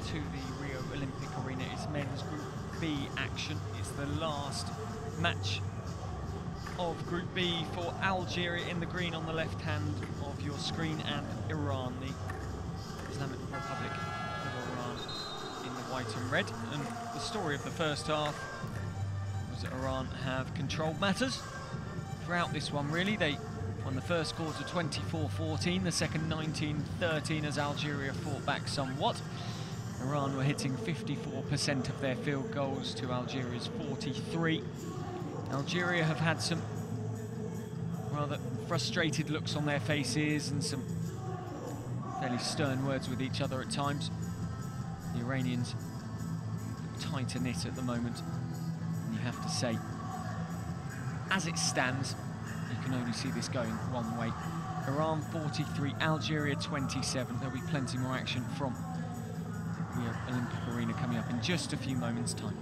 to the Rio Olympic Arena is men's Group B action. It's the last match of Group B for Algeria in the green on the left hand of your screen, and Iran, the Islamic Republic of Iran, in the white and red. And the story of the first half was that Iran have controlled matters throughout this one, really. They won the first quarter twenty-four fourteen, the second nineteen thirteen as Algeria fought back somewhat. Iran were hitting fifty-four percent of their field goals to Algeria's forty-three. Algeria have had some rather frustrated looks on their faces and some fairly stern words with each other at times. The Iranians tighter knit at the moment, and you have to say, as it stands, you can only see this going one way. Iran forty-three, Algeria twenty-seven. There'll be plenty more action from the Olympic Arena coming up in just a few moments' time.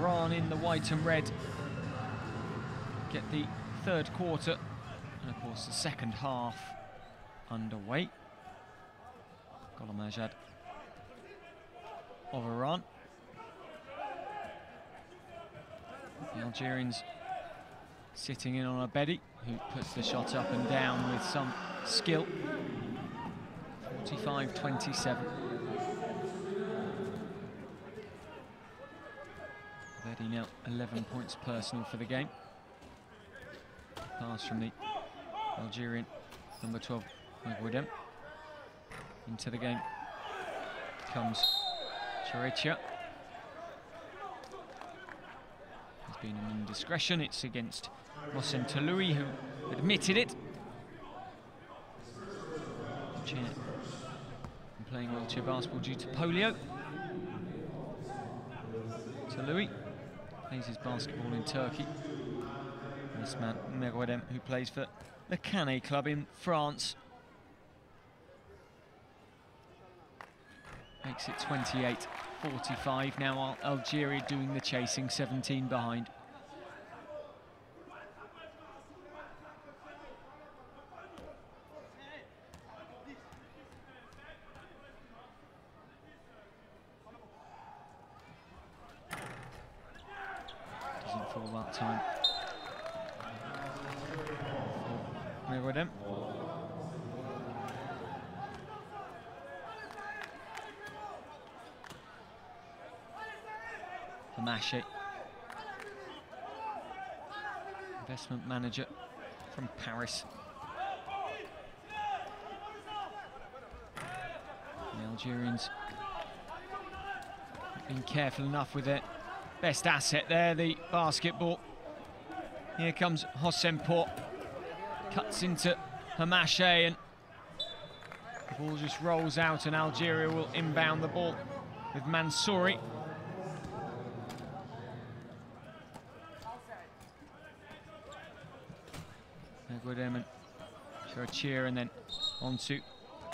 Iran in the white and red get the third quarter and of course the second half underway. Gholamazad of Iran. The Algerians sitting in on Abedi, who puts the shot up and down with some skill. forty-five twenty-seven. He now eleven points personal for the game. Pass from the Algerian number twelve, MEGUEDDEM. Into the game comes Cheritia. There's been an indiscretion. It's against TOLOUEI, who admitted it. China playing wheelchair basketball due to polio. TOLOUEI plays his basketball in Turkey. And this man, MEGUEDDEM, who plays for the Canet Club in France. Makes it twenty-eight forty-five. Now Algeria doing the chasing, seventeen behind. HAMACHE, investment manager from Paris. The Algerians have been careful enough with their best asset there, the basketball. Here comes Hosseinpour, cuts into HAMACHE, and the ball just rolls out, and Algeria will inbound the ball with Mansouri. And Cheritia, and then on to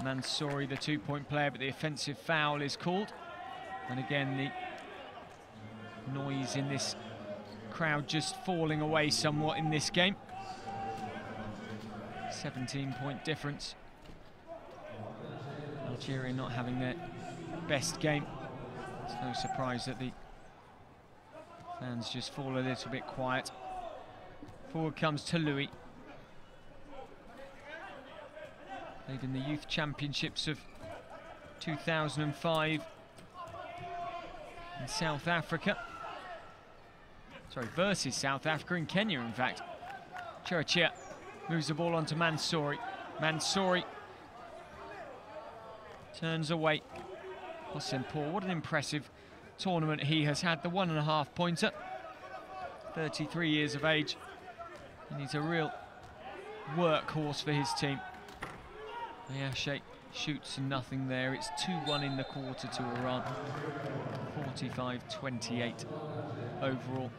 Mansouri, the two-point player, but the offensive foul is called. And again, the noise in this crowd just falling away somewhat in this game. seventeen-point difference. Algeria not having their best game It's no surprise that the fans just fall a little bit quiet. Forward comes Toloui. Played in the Youth Championships of two thousand five in South Africa. Sorry, versus South Africa in Kenya, in fact. Churchia moves the ball onto Mansouri. Mansouri turns away. Hossein-Pour, what an impressive tournament he has had. The one and a half pointer, thirty-three years of age, and he's a real workhorse for his team. Ayache shoots and nothing there. It's two one in the quarter to Iran, forty-five twenty-eight overall.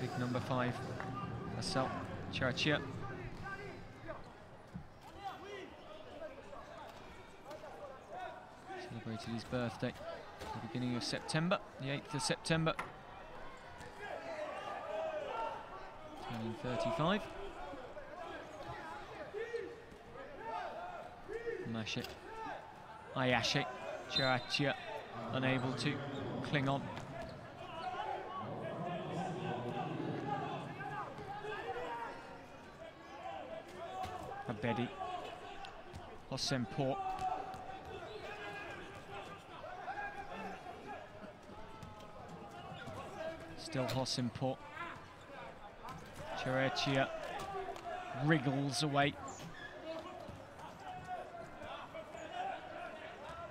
Big number five, Asel Chirachia. Celebrated his birthday at the beginning of September, the eighth of September. Turning thirty-five. Mashik. Ayache. Chirachia unable to cling on. Abedi. Hossein-Pour. Still Hossein-Pour. Chirachia wriggles away.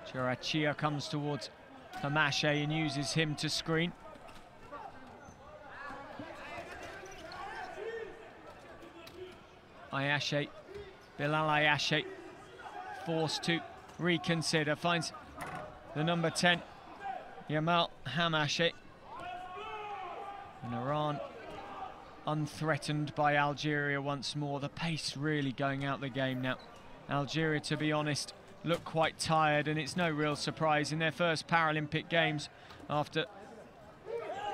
Chirachia comes towards Hamache and uses him to screen. Ayache, Bilal Ayache, forced to reconsider, finds the number ten, Yamal Hamache. And Iran unthreatened by Algeria once more. The pace really going out the game now. Algeria, to be honest, look quite tired, and it's no real surprise in their first Paralympic Games after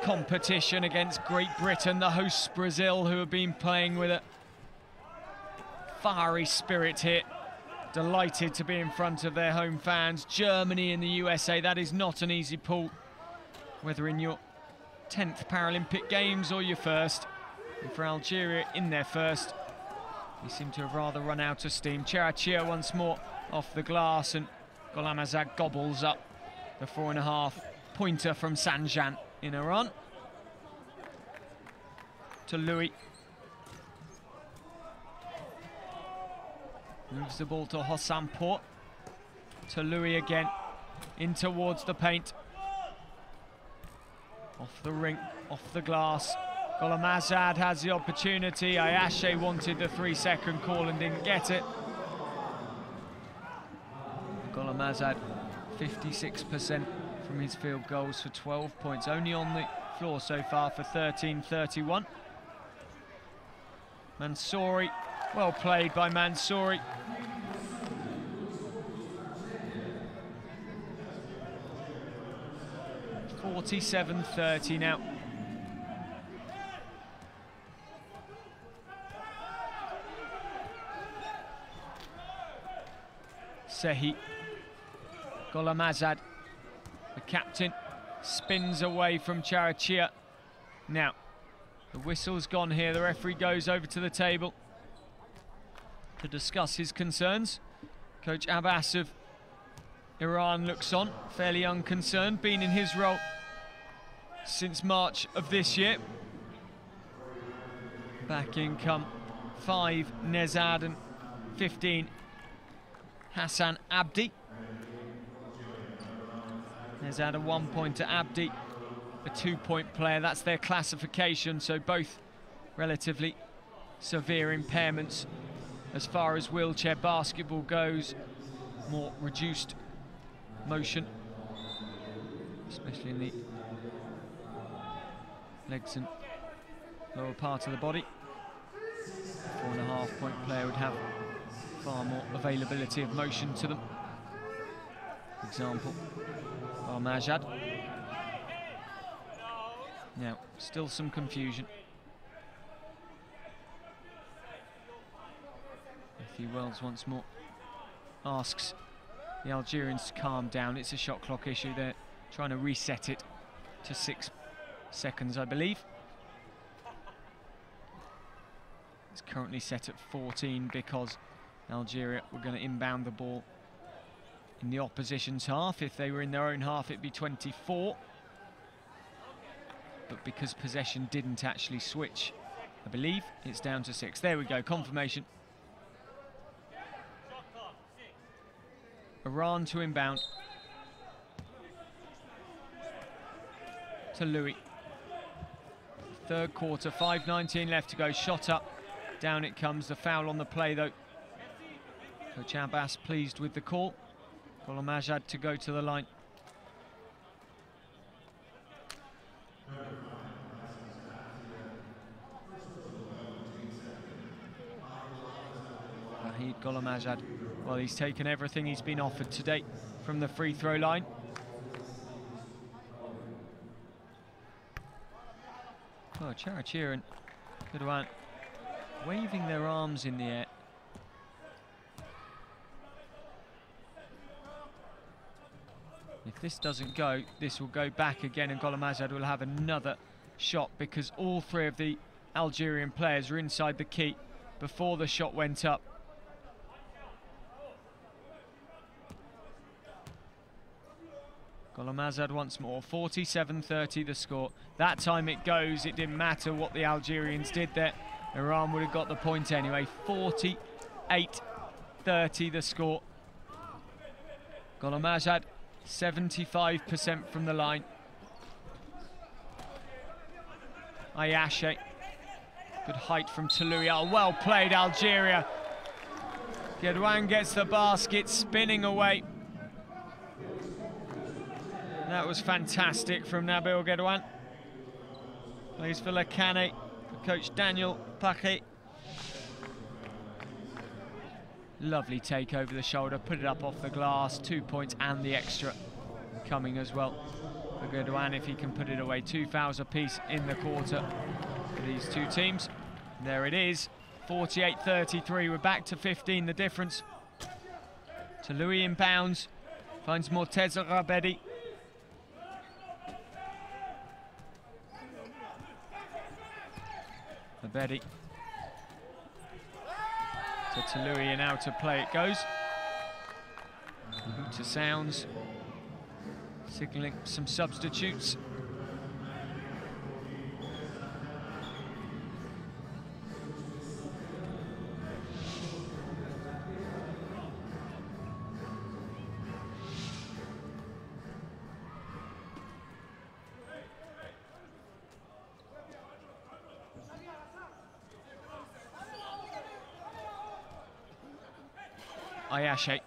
competition against Great Britain, the hosts Brazil, who have been playing with a fiery spirit here, delighted to be in front of their home fans. Germany and the U S A, that is not an easy pull, whether in your tenth Paralympic Games or your first. And for Algeria in their first, they seem to have rather run out of steam. Chirachia once more off the glass, and Gholamazad gobbles up the four and a half pointer from Sanjan in Iran. Toloui moves the ball to Hossein-Pour. Toloui again in towards the paint. Off the rink, off the glass. Gholamazad has the opportunity. Ayache wanted the three-second call and didn't get it. Gholamazad, fifty-six percent from his field goals for twelve points. Only on the floor so far for thirteen thirty-one. Mansouri, well played by Mansouri. forty-seven thirty now. Sehi. Gholamazad, the captain, spins away from Chirachia. Now, the whistle's gone here. The referee goes over to the table to discuss his concerns. Coach Abbas of Iran looks on, fairly unconcerned, been in his role since March of this year. Back in come five, Nezhad, and fifteen, Hassan Abdi. Nezhad a one-pointer, Abdi a two-point player. That's their classification, so both relatively severe impairments. As far as wheelchair basketball goes, more reduced motion, especially in the legs and lower part of the body. Four and a half-point player would have far more availability of motion to them. For example, Gholamazad. Now, still some confusion. Matthew Wells once more asks the Algerians to calm down. It's a shot clock issue. They're trying to reset it to six seconds, I believe. It's currently set at fourteen because Algeria were going to inbound the ball in the opposition's half. If they were in their own half, it'd be twenty-four. But because possession didn't actually switch, I believe it's down to six. There we go, confirmation. Iran to inbound. Tolloui. Third quarter, five nineteen left to go. Shot up, down it comes. The foul on the play, though. Coach Abbas pleased with the call. Gholamazad to go to the line. Gholamazad, well, he's taken everything he's been offered today from the free throw line. Well, Charachir and Goodwan waving their arms in the air. If this doesn't go, this will go back again and Gholamazad will have another shot because all three of the Algerian players were inside the key before the shot went up. Gholamazad once more, forty-seven thirty the score. That time it goes, it didn't matter what the Algerians did there. Iran would have got the point anyway. forty-eight thirty the score. Gholamazad, seventy-five percent from the line. Ayache, good height from Tolloui. Oh, well played, Algeria. Guedouan gets the basket, spinning away. That was fantastic from Nabil Guedouan. Plays for Lakane, coach Daniel Paquet. Lovely take over the shoulder, put it up off the glass, two points and the extra coming as well for Guedouan if he can put it away. Two fouls apiece in the quarter for these two teams. There it is, forty-eight thirty-three, we're back to fifteen, the difference. Tolloui inbounds, finds Morteza Rabedi. Abedi to Tolloui, and out to play it goes. Hooter sounds, signalling some substitutes. Ayache.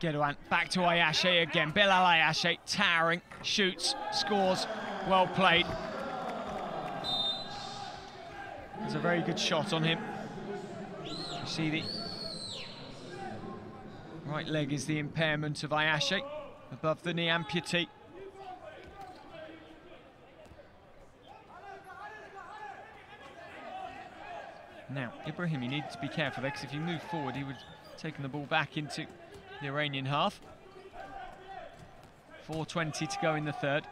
Guedouan back to Ayache again. Bilal Ayache towering, shoots, scores. Well played. It's a very good shot on him. You see the right leg is the impairment of Ayache, above the knee amputee. Now, Ibrahim, you need to be careful there, because if you move forward, he would have taken the ball back into the Iranian half. four twenty to go in the third,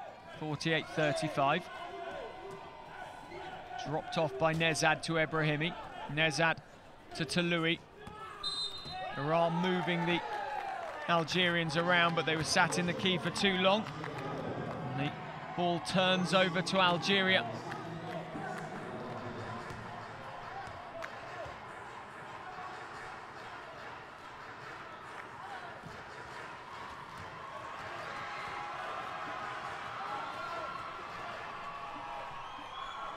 forty-eight thirty-five. Dropped off by Nezhad to Ebrahimi. Nezhad to Tolloui. Iran moving the Algerians around, but they were sat in the key for too long. And the ball turns over to Algeria.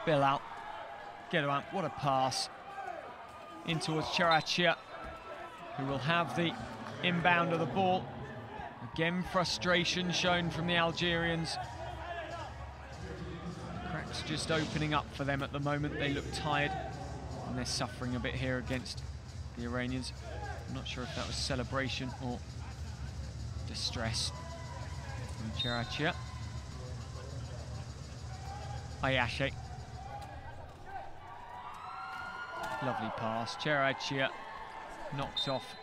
Bilal, Guedouan, what a pass in towards Cheraitia, who will have the inbound of the ball. Again, frustration shown from the Algerians. Cracks just opening up for them at the moment. They look tired, and they're suffering a bit here against the Iranians. I'm not sure if that was celebration or distress from Cheraitia. Ayache. Lovely pass. Cheraitya knocked off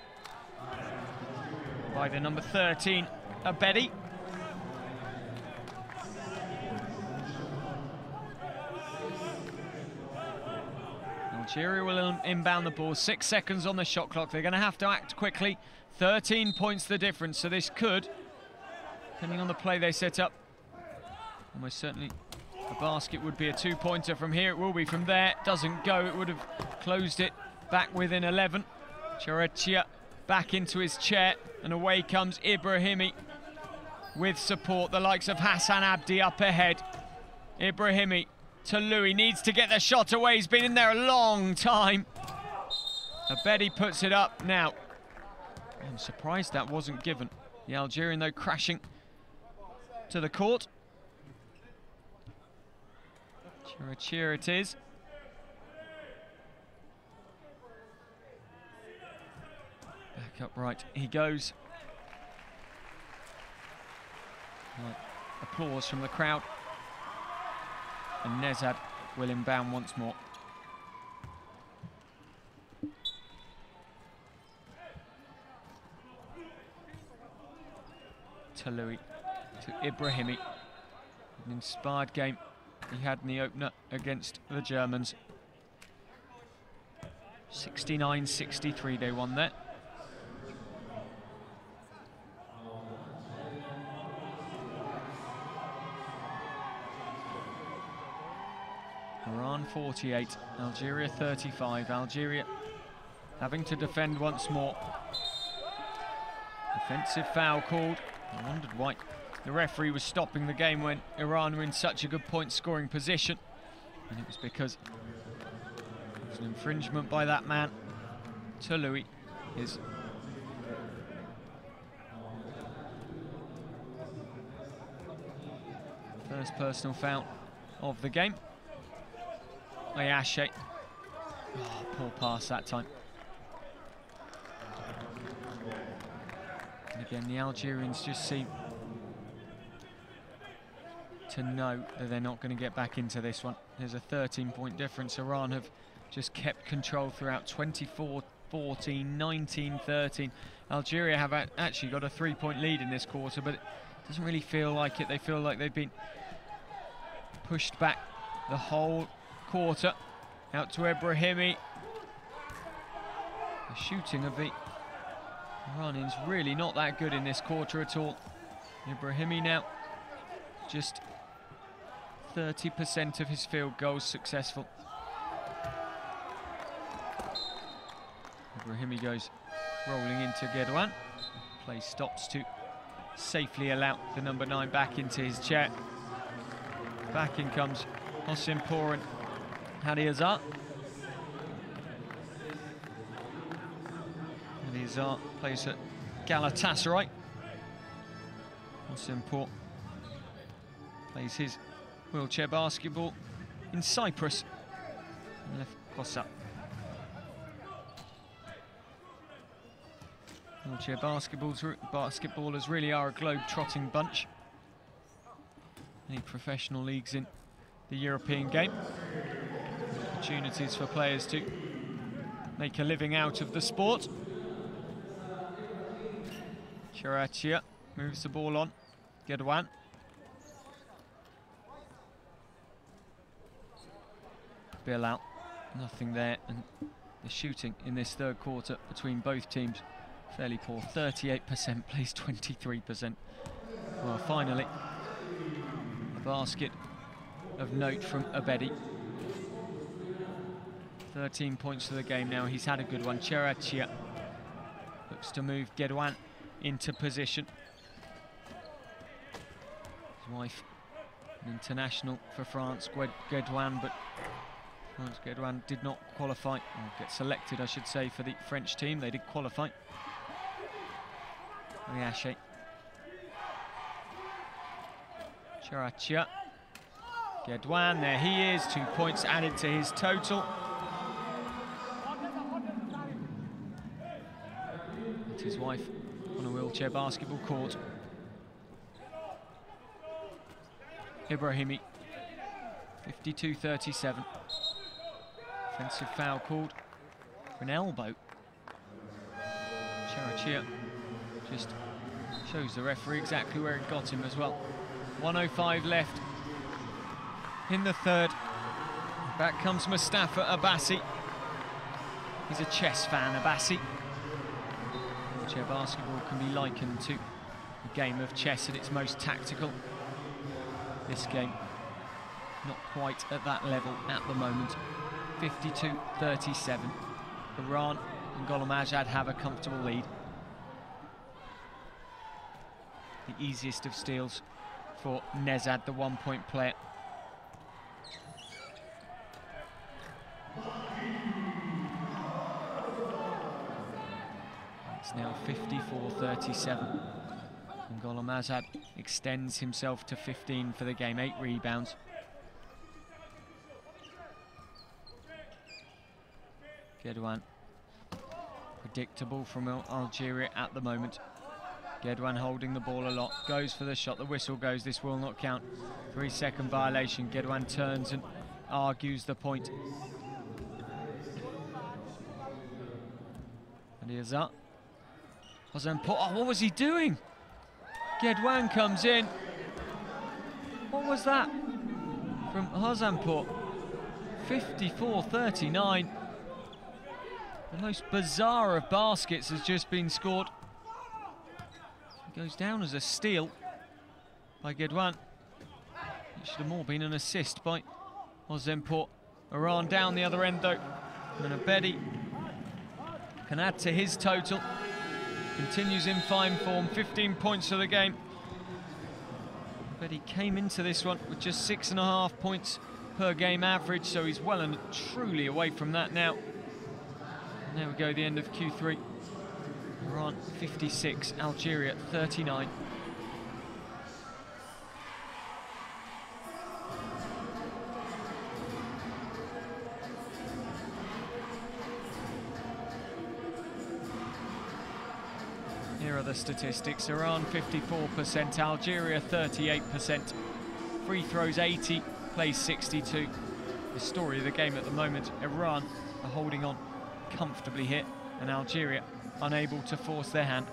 by the number thirteen, ABEDI. Algeria will inbound the ball. Six seconds on the shot clock. They're going to have to act quickly. thirteen points the difference, so this could, depending on the play they set up, almost certainly the basket would be a two-pointer from here. It will be from there. Doesn't go. It would have closed it back within eleven. Cheraitya back into his chair, and away comes Ibrahimi with support. The likes of Hassan Abdi up ahead. Ibrahimi to Louis. Needs to get the shot away. He's been in there a long time. ABEDI puts it up now. I'm surprised that wasn't given. The Algerian, though, crashing to the court. Cheraitya it is. Back upright he goes. Right. Applause from the crowd. And Nezhad will inbound once more. Toloui to Ibrahimi. An inspired game he had in the opener against the Germans. sixty-nine sixty-three they won there. Iran forty-eight, Algeria thirty-five. Algeria having to defend once more. Offensive foul called. I wondered why the referee was stopping the game when Iran were in such a good point-scoring position. And it was because it was an infringement by that man. Toloui is first personal foul of the game. Ayache. Oh, poor pass that time. And again, the Algerians just seem to know that they're not going to get back into this one. There's a thirteen-point difference. Iran have just kept control throughout. twenty-four fourteen, nineteen thirteen. Algeria have actually got a three-point lead in this quarter, but it doesn't really feel like it. They feel like they've been pushed back the whole quarter. Out to Ibrahimi. The shooting of the Iranians really not that good in this quarter at all. Ibrahimi now just thirty percent of his field goals successful. Ibrahimi goes rolling into Guedouan. Play stops to safely allow the number nine back into his chair. Back in comes Hosseinpour and Hadiazhar. Hadiazhar plays at Galatasaray. Hosseinpour plays his wheelchair basketball in Cyprus. And left Kossa. Wheelchair basketballers really are a globe-trotting bunch. Any professional leagues in the European game. Opportunities for players to make a living out of the sport. Cheraitya moves the ball on. Guedouan. Bill out, nothing there, and the shooting in this third quarter between both teams fairly poor. thirty-eight percent plays twenty-three percent. Well, finally, a basket of note from ABEDI. thirteen points to the game now. He's had a good one. Cheraitya looks to move Guedouan into position. His wife, an international for France, Guedouan, but France Guedouan did not qualify, or get selected, I should say, for the French team. They did qualify. Ayache. Cheraitya. Guedouan, there he is. Two points added to his total. It's his wife on a wheelchair basketball court. Ibrahimi. fifty-two thirty-seven. Offensive foul called. for an elbow. Characia just shows the referee exactly where it got him as well. one oh five left in the third. Back comes Mustafa Abbassi. He's a chess fan, Abbassi. Wheelchair basketball can be likened to a game of chess at its most tactical. This game, not quite at that level at the moment. fifty-two thirty-seven. Iran and Gholamazad have a comfortable lead. The easiest of steals for Nezhad, the one-point player. It's now fifty-four thirty-seven. And Gholamazad extends himself to fifteen for the game, eight rebounds. Guedouan, predictable from Algeria at the moment. Guedouan holding the ball a lot, goes for the shot, the whistle goes, this will not count. Three second violation, Guedouan turns and argues the point. And here's that. Hossein-Pour, oh, what was he doing? Guedouan comes in. What was that from Hossein-Pour? fifty-four thirty-nine. The most bizarre of baskets has just been scored. It goes down as a steal by Guedouan. It should have more been an assist by Hossein-Pour. Iran down the other end though. And Abedi can add to his total. Continues in fine form, fifteen points for the game. Abedi came into this one with just six and a half points per game average, so he's well and truly away from that now. There we go, the end of Q three. Iran fifty-six, Algeria thirty-nine. Here are the statistics. Iran fifty-four percent, Algeria thirty-eight percent. Free throws eighty, plays sixty-two. The story of the game at the moment, Iran are holding on comfortably hit, and Algeria unable to force their hand.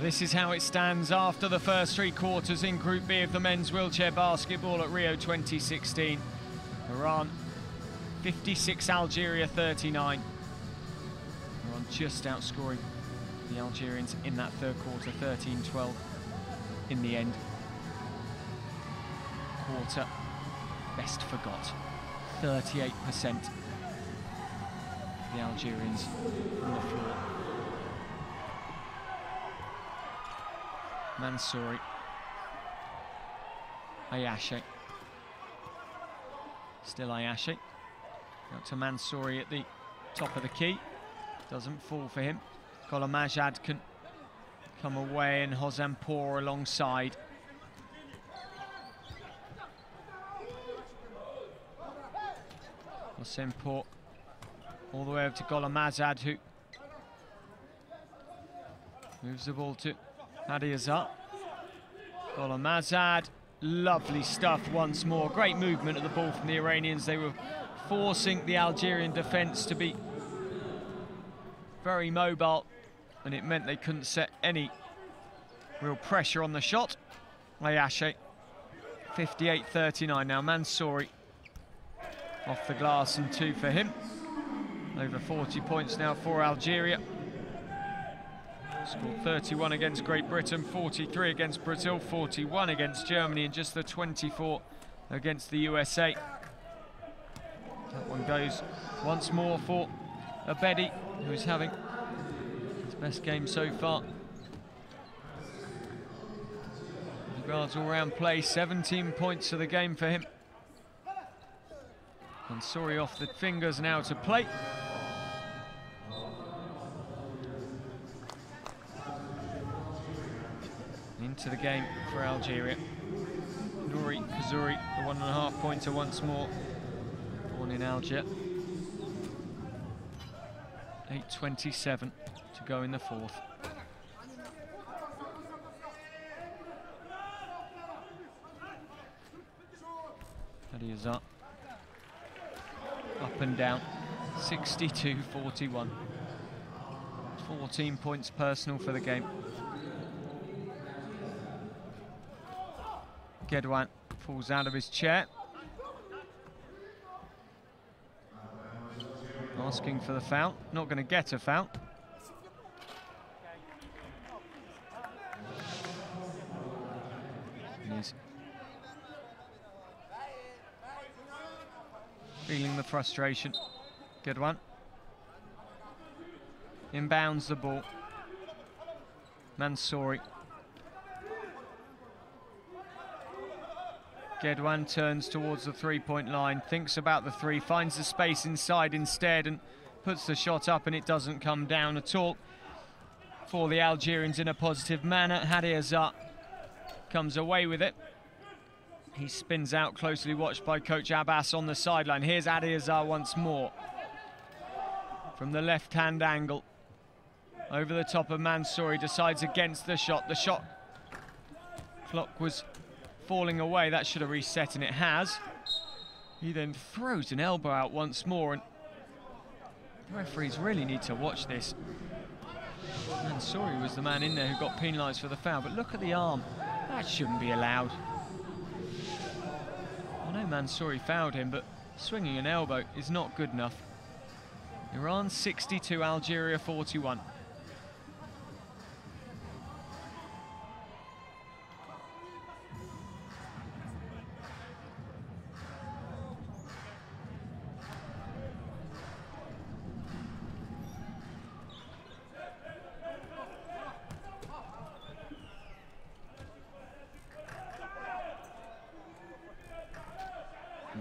This is how it stands after the first three quarters in Group B of the men's wheelchair basketball at Rio twenty sixteen. Iran fifty-six, Algeria thirty-nine. Iran just outscoring the Algerians in that third quarter, thirteen twelve in the end. Quarter best forgot, thirty-eight percent the Algerians on the floor. Mansouri, Ayache, still Ayache, out to Mansouri at the top of the key, doesn't fall for him. Gholamazad can come away and Hossein-Pour alongside. Hossein-Pour all the way over to Gholamazad, who moves the ball to Hadiazhar. Gholamazad, lovely stuff once more. Great movement of the ball from the Iranians. They were forcing the Algerian defence to be very mobile, and it meant they couldn't set any real pressure on the shot. Ayache, fifty-eight thirty-nine. Now Mansouri off the glass and two for him. Over forty points now for Algeria. Scored thirty-one against Great Britain, forty-three against Brazil, forty-one against Germany, and just the twenty-four against the U S A. That one goes once more for ABEDI, who is having his best game so far. Regards all-round play, seventeen points to the game for him. Mansouri off the fingers now to play. Into the game for Algeria. Nouri Kazouri, the one and a half pointer once more. Born in Alger. eight twenty-seven to go in the fourth. Hadiazhar up and down, sixty-two forty-one. fourteen points personal for the game. Guedouan falls out of his chair, asking for the foul, not going to get a foul. And he's feeling the frustration. Good one. Inbounds the ball. Mansouri. Guedouan turns towards the three-point line, thinks about the three, finds the space inside instead and puts the shot up, and it doesn't come down at all. For the Algerians in a positive manner, Hadiazhar comes away with it. He spins out, closely watched by Coach Abbas on the sideline. Here's Hadiazhar once more. From the left-hand angle, over the top of Mansouri, decides against the shot. The shot clock was falling away, that should have reset, and it has. He then throws an elbow out once more, and the referees really need to watch this. Mansouri was the man in there who got penalised for the foul, but look at the arm. That shouldn't be allowed. I know Mansouri fouled him, but swinging an elbow is not good enough. Iran sixty-two, Algeria forty-one.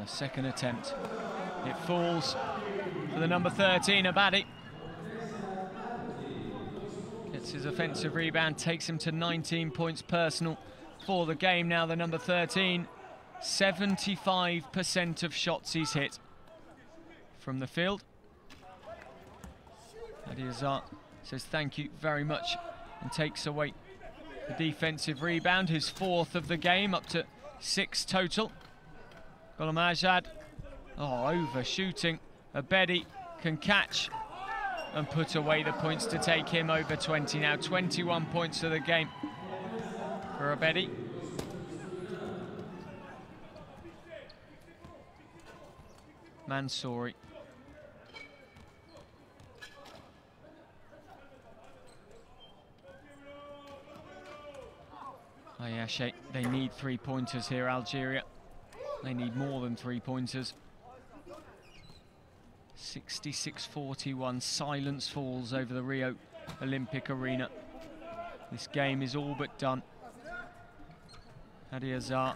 Second attempt, it falls for the number thirteen, Abadi. Gets his offensive rebound, takes him to nineteen points personal for the game. Now the number thirteen, seventy-five percent of shots he's hit from the field. Hadiazhar says thank you very much and takes away the defensive rebound, his fourth of the game, up to six total. Gholamazad, oh, overshooting. ABEDI can catch and put away the points to take him over twenty. Now twenty-one points of the game for ABEDI. Mansouri. Ayache, they need three-pointers here, Algeria. They need more than three-pointers. sixty-six forty-one, silence falls over the Rio Olympic Arena. This game is all but done. Hadiazhar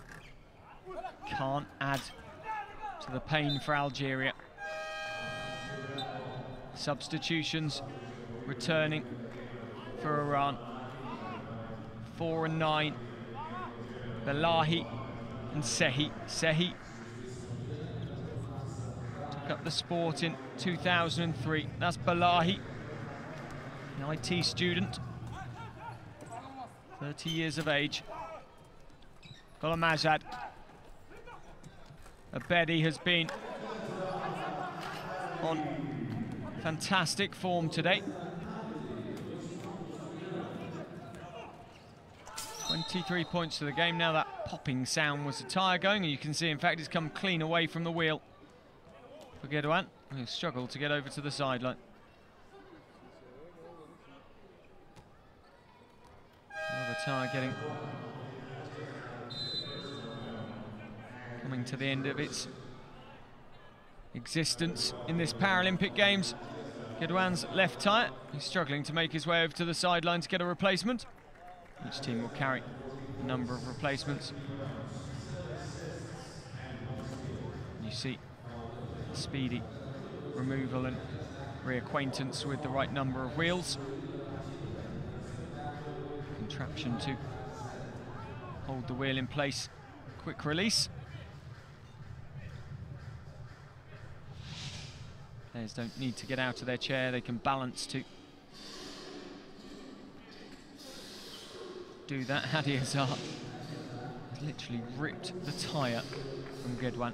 can't add to the pain for Algeria. Substitutions returning for Iran. Four and nine, Balaghhi and SEHI. SEHI took up the sport in two thousand three. That's Balaghhi, an I T student, thirty years of age. Gholamazad. ABEDI has been on fantastic form today. twenty-three points to the game. Now that popping sound was the tyre going, and you can see, in fact, it's come clean away from the wheel for Guedouan, who struggled to get over to the sideline. Qatar getting coming to the end of its existence in this Paralympic Games. Guedouin's left tyre. He's struggling to make his way over to the sideline to get a replacement. Each team will carry a number of replacements. You see speedy removal and reacquaintance with the right number of wheels. Contraption to hold the wheel in place. Quick release. Players don't need to get out of their chair, they can balance to do that. Hadiazhar has literally ripped the tyre from Guedouin.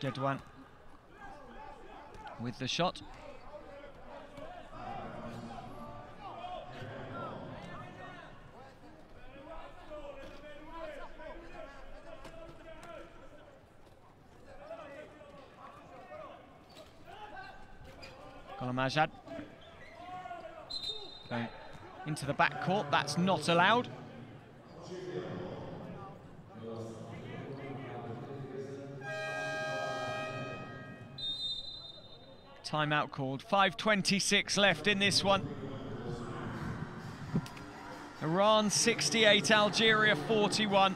Guedouin with the shot. Gholamazad going into the backcourt. That's not allowed. Timeout called. five twenty-six left in this one. Iran sixty-eight, Algeria forty-one.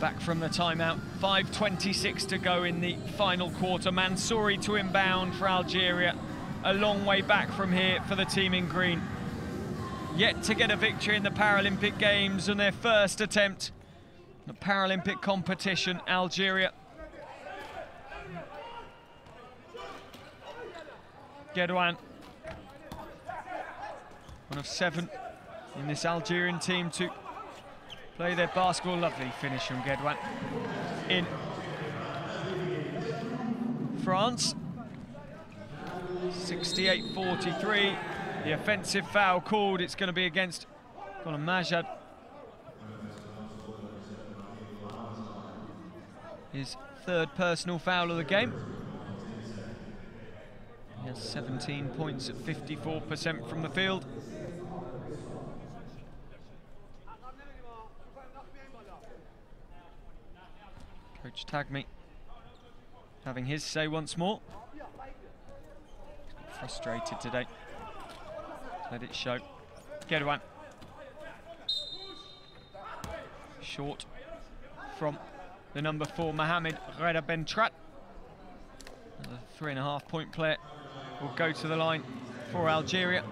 Back from the timeout, five twenty-six to go in the final quarter. Mansouri to inbound for Algeria. A long way back from here for the team in green. Yet to get a victory in the Paralympic Games and their first attempt at the Paralympic competition, Algeria. Guedouin, one of seven in this Algerian team to play their basketball. Lovely finish from Guedouin. In France, sixty-eight forty-three. The offensive foul called. It's going to be against Gholamazad. His third personal foul of the game. He has seventeen points at fifty-four percent from the field. Coach Tagmi having his say once more. Frustrated today. Let it show. Guedouin. Short from the number four, Mohammed Reda Bentrat. The three and a half point player will go to the line for Algeria.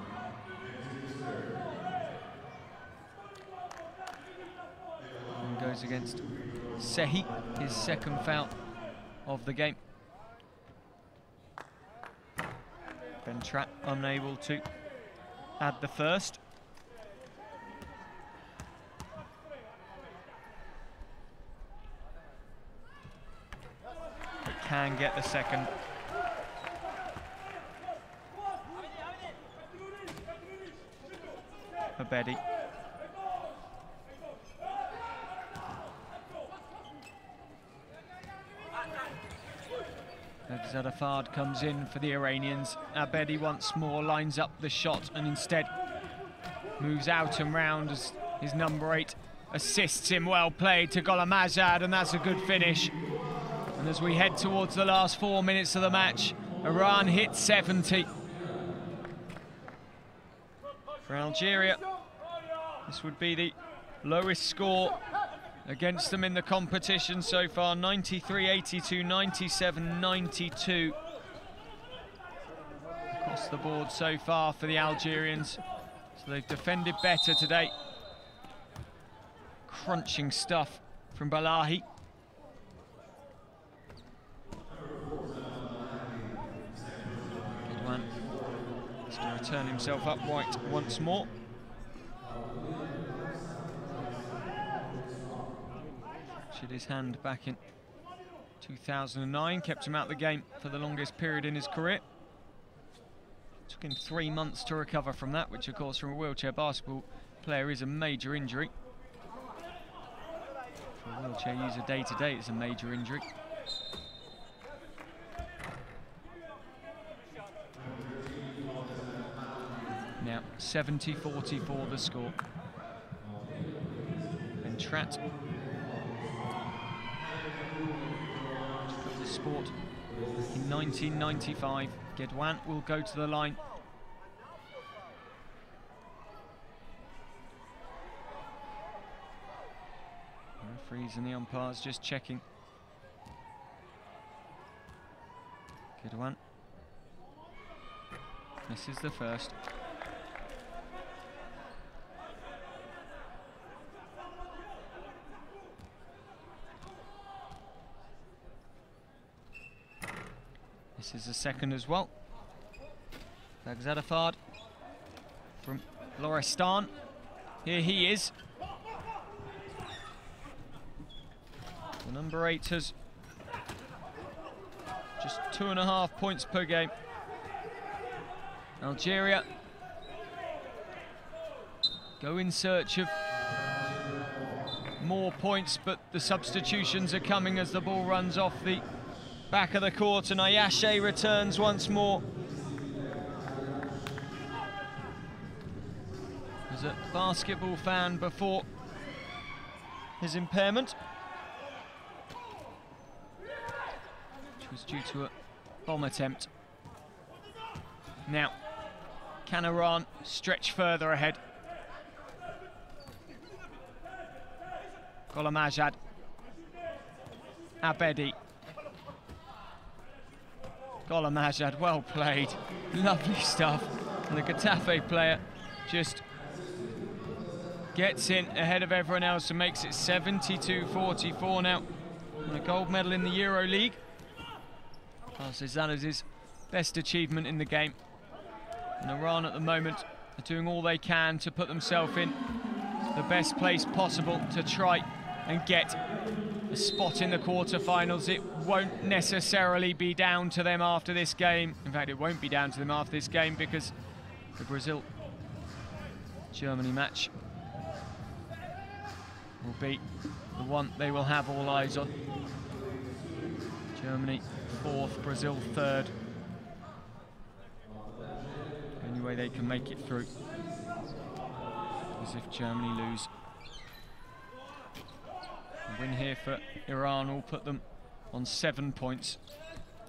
And goes against Sehi, his second foul of the game. Bentrat unable to add the first. But can get the second. Abedi. Bagzadehfard comes in for the Iranians. ABBDI once more lines up the shot and instead moves out and round as his number eight assists him. Well played to Gholamazad, and that's a good finish. And as we head towards the last four minutes of the match, Iran hit seventy. For Algeria, this would be the lowest score against them in the competition so far. ninety-three eighty-two, ninety-seven ninety-two. Across the board so far for the Algerians. So they've defended better today. Crunching stuff from Balaghi. Goodwan has to return himself upright once more. Shot his hand back in two thousand nine, kept him out of the game for the longest period in his career. Took him three months to recover from that, which of course from a wheelchair basketball player is a major injury. For a wheelchair user day to day, it's a major injury. Now seventy forty-four the score. Bentrat sport in nineteen ninety-five. Guedouan will go to the line. The referees and the umpires just checking. Guedouan misses the first. This is the second as well. Bagzadehfard from Lorestan. Here he is. The number eight has just two and a half points per game. Algeria go in search of more points, but the substitutions are coming as the ball runs off the back of the court, and Ayache returns once more. As a basketball fan before his impairment, which was due to a bomb attempt. Now, can Iran stretch further ahead? Gholamazad, ABBDI. Gholamazad, well played, lovely stuff. And the Getafe player just gets in ahead of everyone else and makes it seventy-two forty-four now. And a gold medal in the Euro League. Passes that as his best achievement in the game. And Iran at the moment are doing all they can to put themselves in the best place possible to try and get a spot in the quarterfinals. It won't necessarily be down to them after this game. In fact, it won't be down to them after this game, because the Brazil-Germany match will be the one they will have all eyes on. Germany fourth, Brazil third. The only way they can make it through is if Germany lose. Win here for Iran will put them on seven points.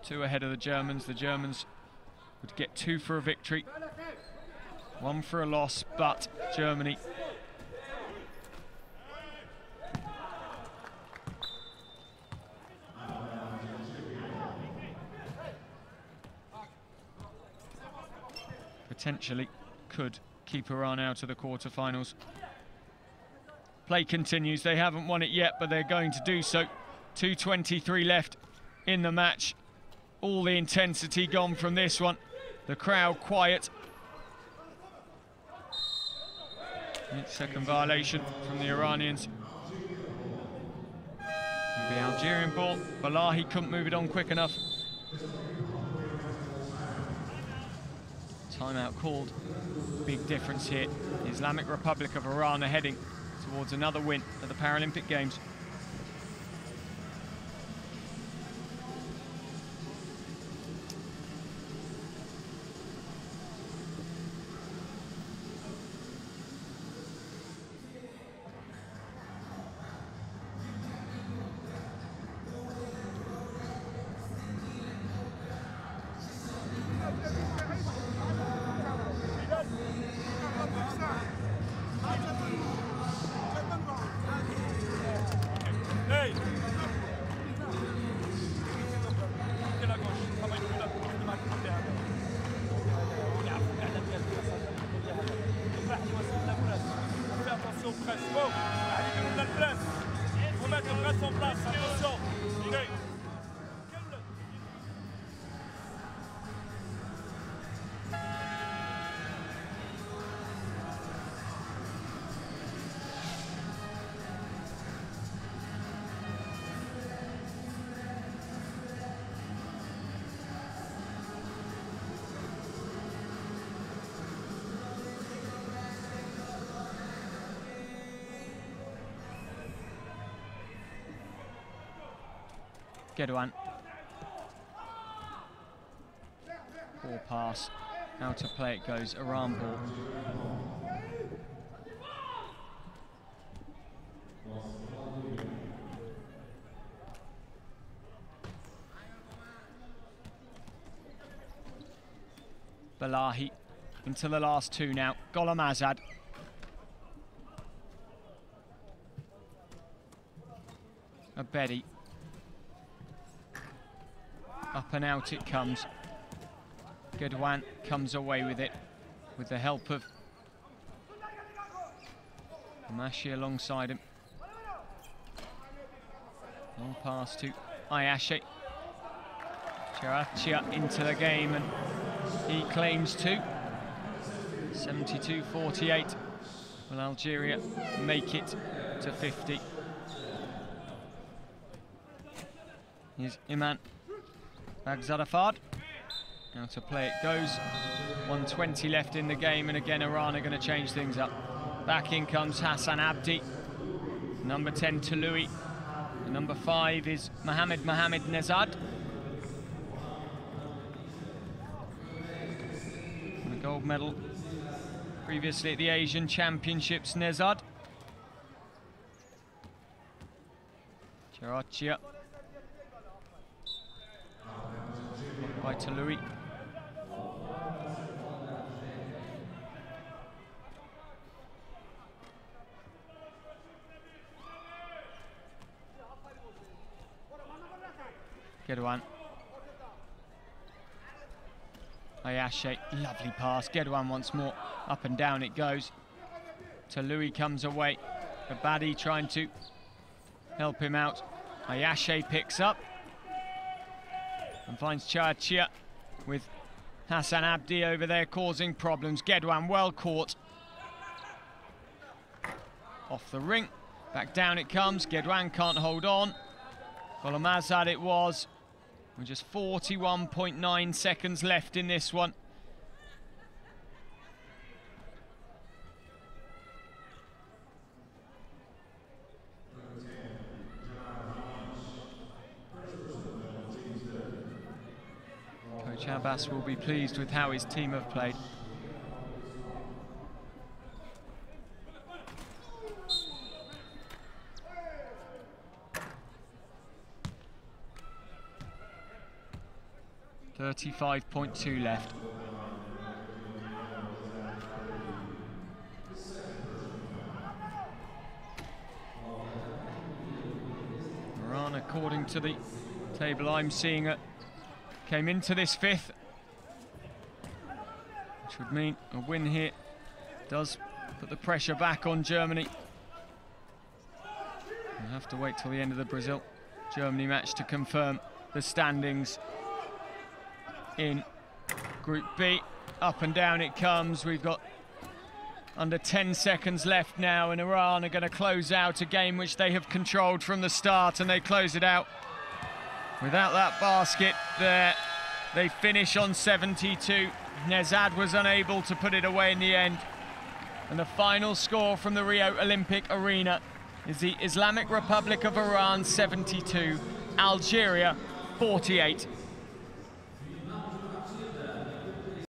Two ahead of the Germans. The Germans would get two for a victory, one for a loss, but Germany potentially could keep Iran out of the quarterfinals. Play continues. They haven't won it yet, but they're going to do so. two twenty-three left in the match. All the intensity gone from this one. The crowd quiet. Second violation from the Iranians. The Algerian ball. Balaghi couldn't move it on quick enough. Timeout called. Big difference here. The Islamic Republic of Iran are heading towards another win at the Paralympic Games. on presse. Bon, allez, donnez-nous de la place. Vous mettez le presse en place. Attention. Une Guedouan. Ball pass. Out of play it goes. Iran ball. Balahi into the last two now. Gholamazad. Abedi. Up and out it comes. Guedouan comes away with it with the help of Hamachi alongside him. Long pass to Ayache. Cheratia into the game and he claims two. seventy-two forty-eight. Will Algeria make it to fifty? Here's Iman. Bagzadehfard, out to play it goes. one twenty left in the game, and again Iran are going to change things up. Back in comes Hassan Abdi, number ten Tolouei, and number five is Mohammed Mohammed Nezhad. The gold medal previously at the Asian Championships, Nezhad. Cheratia. By Tolouei. Guedouan. Ayache, lovely pass. Guedouan once more. Up and down it goes. Tolouei comes away. Abadi trying to help him out. Ayache picks up. And finds Cheratia with Hassan Abdi over there causing problems. Guedouan well caught. Off the ring. Back down it comes. Guedouan can't hold on. Gholamazad it was. With just forty-one point nine seconds left in this one. Abbas will be pleased with how his team have played. thirty-five point two left. Iran, according to the table I'm seeing at came into this fifth, which would mean a win here does put the pressure back on Germany. We'll have to wait till the end of the Brazil-Germany match to confirm the standings in Group B. Up and down it comes. We've got under ten seconds left now, and Iran are going to close out a game which they have controlled from the start, and they close it out. Without that basket there, they finish on seventy-two. Nezhad was unable to put it away in the end. And the final score from the Rio Olympic Arena is the Islamic Republic of Iran seventy-two, Algeria forty-eight.